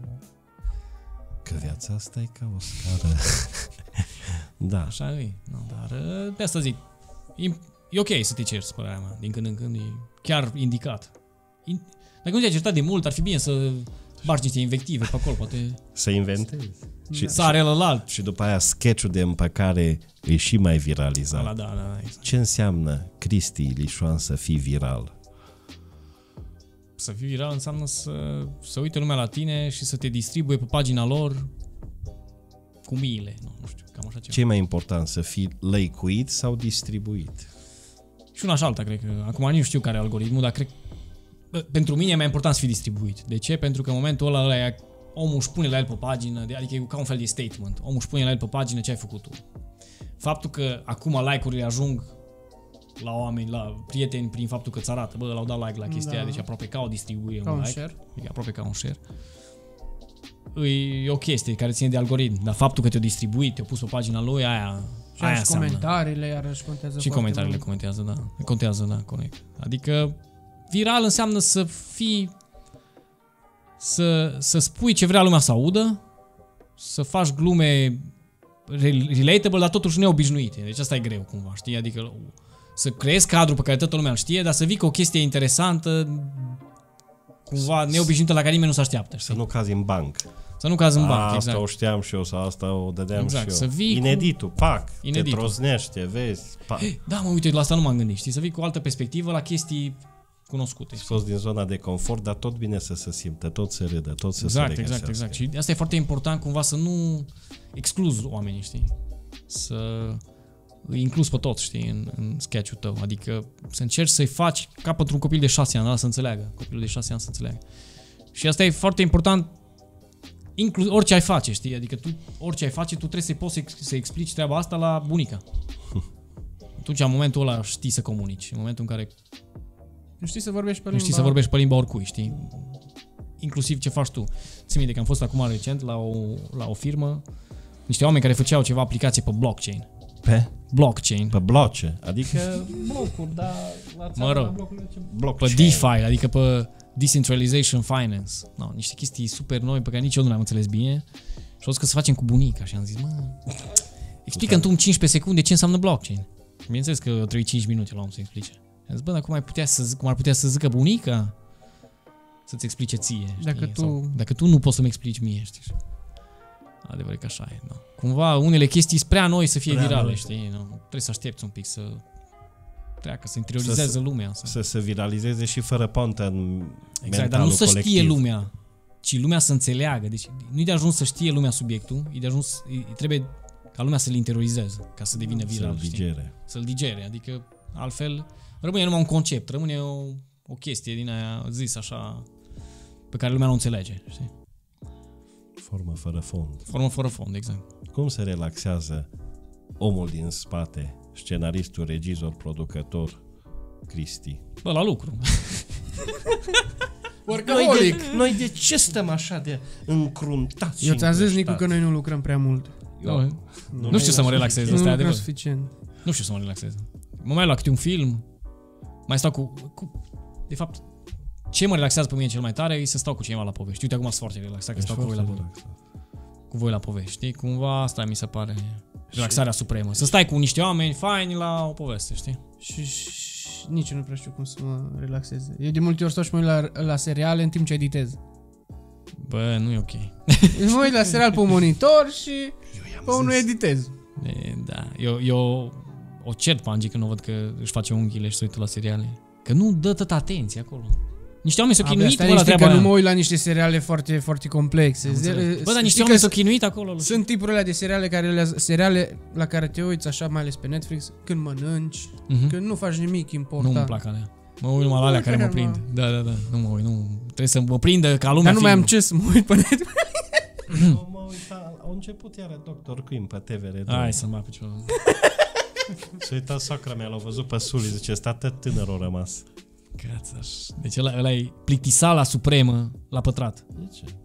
Că viața asta e ca o scară. Da. Așa e. No. Dar de asta zic. E ok să te ceri, părerea mea. Din când în când e chiar indicat. Dacă nu te-ai certat de mult, ar fi bine să bagi niște invective pe acolo, poate... Să inventezi. Sare ălălalt. Și după aia sketch-ul de împăcare e și mai viralizat. Da, da, da, exact. Ce înseamnă, Cristi Ilișoară, să fii viral? Să fii viral înseamnă să uite lumea la tine și să te distribuie pe pagina lor cu miile. Nu știu, cam așa ceva. Ce e mai important, să fii lăicuit sau distribuit? Și una și alta, cred că. Acum nu știu care e algoritmul, dar cred că pentru mine e mai important să fii distribuit. De ce? Pentru că în momentul ăla omul își pune la el pe pagină, adică e ca un fel de statement. Omul își pune la el pe pagină ce ai făcut tu. Faptul că acum like-urile ajung la oameni, la prieteni, prin faptul că îți arată, bă, l-au dat like la chestia aia, deci aproape ca o distribuie un like, adică aproape ca un share. E o chestie care ține de algoritm, dar faptul că te-o distribui, te-o pus pe pagina lui, aia și comentariile, iarăși contează. Și comentariile contează, da. Contează, da, corect. Adică viral înseamnă să fii, să spui ce vrea lumea să audă, să faci glume relatable, dar totuși neobișnuite. Deci asta e greu cumva, știi? Adică să creezi cadrul pe care toată lumea îl știe, dar să vii cu o chestie interesantă, cumva neobișnuită, la care nimeni nu se așteaptă. Știi? Să nu cazi în banc. Să nu cazi în banc, exact. Asta o știam și eu, sau asta o dădeam exact, și eu. Să vii ineditul, cu... pac, ineditul. Te trosnești, te vezi, pac. Da, mă, uite, la asta nu m-am gândit, știi? Să vii cu o altă perspectivă la chestii cunoscute. Scos din zona de confort, dar tot bine să se simtă, tot se râdă, tot să se regăsească. Exact. Și asta e foarte important, cumva, să nu excluzi oamenii, știi? Să îi incluzi pe toți, știi, în sketch-ul tău. Adică să încerci să-i faci ca pentru un copil de 6 ani, da, să înțeleagă. Copilul de 6 ani să înțeleagă. Și asta e foarte important, inclusiv orice ai face, știi? Adică tu, orice ai face, tu trebuie să poți să explici treaba asta la bunica. Atunci, în momentul ăla, știi să comunici. În momentul în care nu știi să vorbești pe limba oricui, știi? Inclusiv ce faci tu. Țin minte că am fost acum recent la o firmă, niște oameni care făceau ceva aplicație pe blockchain. Pe? Blockchain. Pe blockchain. Adică blocuri, dar la țară la blocurile ce... Blockchain. Pe DeFi, adică pe Decentralization Finance. No, niște chestii super noi pe care nici eu nu le-am înțeles bine. Și au zis că să facem cu bunica și am zis, mă, explică-mi tu în 15 secunde ce înseamnă blockchain. Bineînțeles că eu trebuie 5 minute la om să explice. Bă, dar cum ar putea să zică bunica să-ți explice ție, știi? Dacă tu nu poți să-mi explici mie, știi? Adevărat că așa e, da. Cumva unele chestii sunt prea noi să fie virale, știi? Nu? Trebuie să aștepți un pic să treacă, să interiorizeze lumea. Să se viralizeze și fără pantă în exact, dar nu colectiv. Să știe lumea, ci lumea să înțeleagă. Deci nu-i de ajuns să știe lumea subiectul, trebuie ca lumea să-l interiorizeze, ca să devină viral, Să-l digere, adică altfel... Rămâne numai un concept, rămâne o chestie din aia zis așa, pe care lumea nu înțelege, știi? Formă fără fond. Formă fără fond, exact. Cum se relaxează omul din spate, scenaristul, regizor, producător, Cristi? Bă, la lucru. Noi de ce stăm așa de încruntați? Eu ți-am zis, Nicu, că noi nu lucrăm prea mult. Nu știu să mă relaxez, asta e adevărat. Nu știu să mă relaxez. Mă mai la câte un film... Mai stau de fapt, ce mă relaxează pe mine cel mai tare e să stau cu cineva la povești. Uite, acum sunt foarte relaxat că stau cu voi la povești. Cu voi la povești, știi? Cumva asta mi se pare relaxarea supremă. Să stai cu niște oameni faini la o poveste, știi? Și nici nu prea știu cum să mă relaxez. Eu de multe ori stau și mă uit la seriale în timp ce editez. Bă, nu e ok. Mă uit la serial pe un monitor și pe unul editez. Da, eu... O cert pe Angie când o văd că își face unghiile și se uită la seriale. Că nu dă tătă atenție acolo. Niște oameni s-au chinuit la treaba aia. Nu mă uit la niște seriale foarte, foarte complexe. Bă, dar niște oameni s-au chinuit acolo. Sunt tipurile alea de seriale la care te uiți așa, mai ales pe Netflix, când mănânci, când nu faci nimic important. Nu-mi plac alea. Mă uit numai la alea care mă prind. Da, nu mă uit, nu. Trebuie să mă prindă ca lumea. Dar nu mai am ce să mă uit pe Netflix. Au început iară Doctor Quinn pe TVR. Hai să mă apuc ceva. S-a uitat soacra mea, l-a văzut pe Suli, zice, ăsta atât tânărul rămas. Cățaș. Deci ăla e plictisala supremă la pătrat.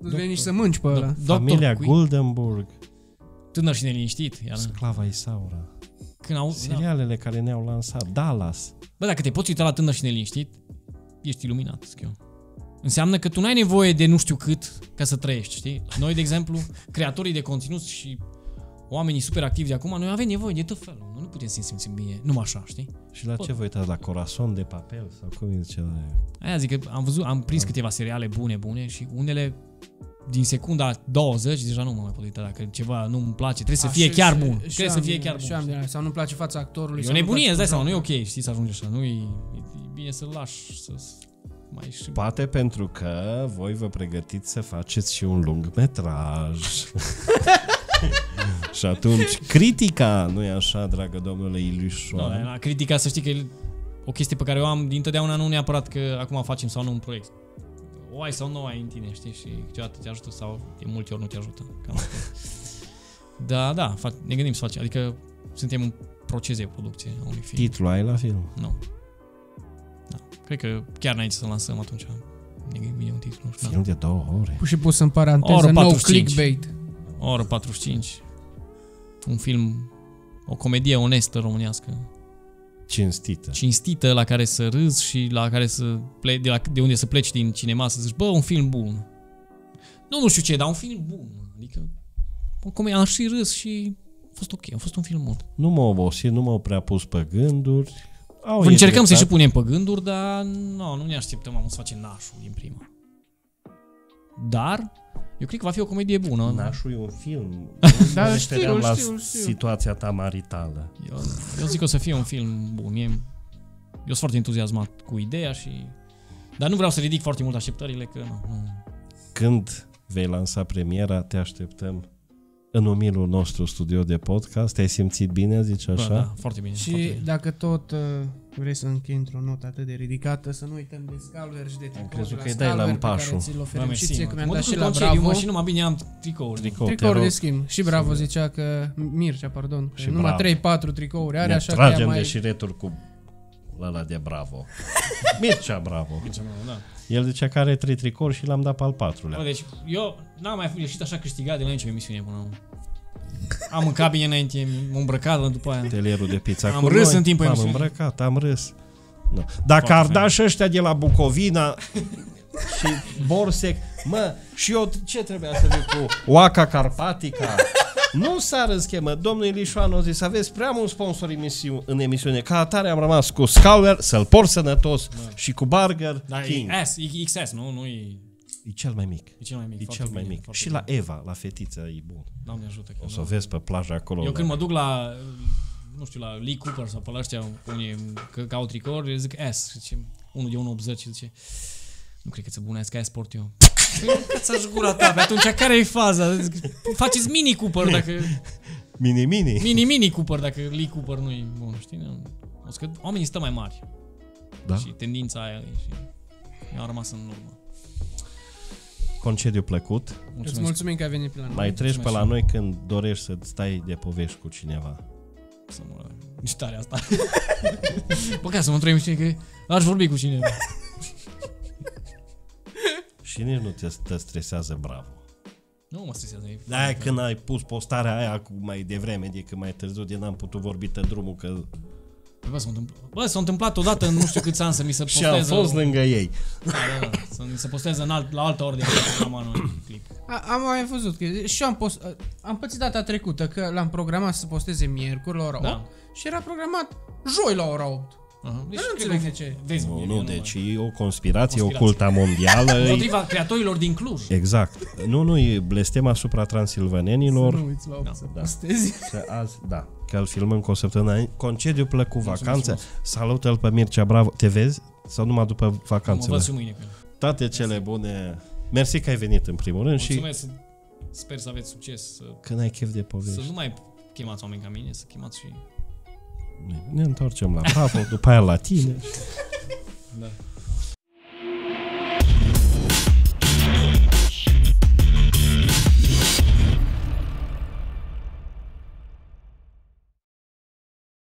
Nu vei nici să mânci pe ăla. Familia Goldenburg. Tânăr și neliniștit. Sclava Isaura. Serialele care ne-au lansat. Dallas. Bă, dacă te poți uita la Tânăr și neliniștit, ești iluminat, schiu. Înseamnă că tu n-ai nevoie de nu știu cât ca să trăiești, știi? Noi, de exemplu, creatorii de conținut și oamenii super activi de acum, noi avem nevoie de tot felul. Nu putem să ne simțim bine numai așa, știi? Și la ce vă uitați? La Corazon de Papel? Sau cum e ceva? Aia zic că am văzut, am prins câteva seriale bune și unele din secunda 20 deja nu mă mai pot uita. Dacă ceva nu-mi place, trebuie să fie chiar bun. Trebuie să fie chiar bun. Sau nu-mi place fața actorului. E o nebunie, îți dai seama, nu e ok, știi, să ajungi așa. Nu e bine să-l lași să... Mai poate pentru că voi vă pregătiți să faceți și un lung metraj. Și atunci critica, nu e așa, dragă domnule Ilișoară? Da, critica, să știi că e o chestie pe care o am din totdeauna, nu neapărat că acum facem sau nu un proiect. O ai sau nu o ai în tine, știi? Și câteodată te ajută sau de multe ori nu te ajută. Cam da, da, ne gândim să facem. Adică suntem în proces de producție a unui film. Titlul ai la film? Nu. Cred că chiar înainte să lansăm atunci e un titlu. Film de 2 ore. Și pus în paranteză, no clickbait. O oră 45. Un film, o comedie onestă românească. Cinstită. Cinstită, la care să râzi și la care să pleci, de unde să pleci din cinema să zici, bă, un film bun. Nu știu ce, dar un film bun. Adică, am și râs și a fost ok, a fost un film bun. Nu m-a obosit, nu m-au prea pus pe gânduri. Încercăm să-i și punem pe gânduri, dar nu ne așteptăm să facem Nașul din prima. Dar eu cred că va fi o comedie bună. Nașul e un film. Dar știu, la situația ta maritală. Eu zic că o să fie un film bun. Eu sunt foarte entuziasmat cu ideea și... Dar nu vreau să ridic foarte mult așteptările, că nu. Când vei lansa premiera, te așteptăm în umilul nostru studio de podcast. Te-ai simțit bine, zici așa? Da, foarte bine. Și foarte bine. Dacă tot vrei să închei într-o notă atât de ridicată, să nu uităm de scaluri și de tricouri la scaluri pe care ți-l oferim și ție, că mi-am dat și la Bravo. Și numai bine am tricouri de schimb. Și Bravo zicea că, Mircea, pardon, și numai 3-4 tricouri are, așa că mai... Ne tragem de șireturi cu ăla de Bravo. Mircea Bravo. Mircea Bravo, da. El zicea că are 3 tricouri și l-am dat pe al 4-lea. Deci eu n-am mai ieșit așa câștigat de la nicio emisiune până acum. Am mâncat bine înainte, m-am îmbrăcat după aia. Atelierul de pizza am cu râs noi, în timpul emisiunii. Am îmbrăcat, am râs. Da. Dacă ar da și ăștia de la Bucovina și Borsec, mă, și eu ce trebuia să zic cu Oaca Carpatica? Nu s-a râschemă. Domnul Ilișoară a zis, aveți prea mult sponsor în emisiune. Ca atare am rămas cu Scouler, să-l por sănătos, da, și cu Burger King. Da, e XS, nu e... E cel mai mic. E cel mai mic. E cel mai mic. Și la Eva, la fetița, e bun. Doamne ajută. O să o vezi pe plajă acolo. Eu când mă duc la, nu știu, la Lee Cooper sau pe la ăștia, unii că au tricouri, zic S, zice, unul de 1,80 zice, nu cred că ți-e bună, că ai sport eu. Că-ți-aș gura ta, pe atunci care e faza? Faceți Mini Cooper dacă... Mini-mini. Mini-mini Cooper dacă Lee Cooper nu e bun, știi? O să că oamenii stă mai mari. Da? Și tendința aia și mi-au rămas în urmă. Concediu plăcut. Mulțumesc. Îți mulțumim că ai venit pe la noi. Mai treci pe la noi când dorești să stai de povești cu cineva. Să mă... Nici tare asta. Păcat să mă întrebi că aș vorbi cu cineva. Și nici nu te stresează Bravo. Nu mă stresează. Da, când ai pus postarea aia mai devreme decât mai târziu, de n-am putut vorbi pe drumul că... Bă, s-a întâmplat odată în nu știu câți ani să mi se posteze... Și am fost lângă ei. Da, să mi se posteze la altă ori decât programanul clip. Am mai văzut că... Și am pățit data trecută că l-am programat să posteze miercuri la ora 8 și era programat joi la ora 8. Deci nu înțeleg de ce. Nu, deci e o conspirație ocultă mondială. Împotriva creatorilor din Cluj. Exact. Nu, e blestem asupra transilvanenilor. Să nu uiți la 8 să postezi. Da. Că îl filmăm cu o săptămână. Concediu plăcut, vacanță. Salută-l pe Mircea Bravo. Te vezi? Sau numai după vacanțele? Mă văd și mâine. Toate cele bune. Mersi că ai venit în primul rând. Mulțumesc. Sper să aveți succes. Când ai chef de povești. Să nu mai chemați oameni ca mine, să chemați și... Ne întoarcem la Bravo, după aia la tine. Da.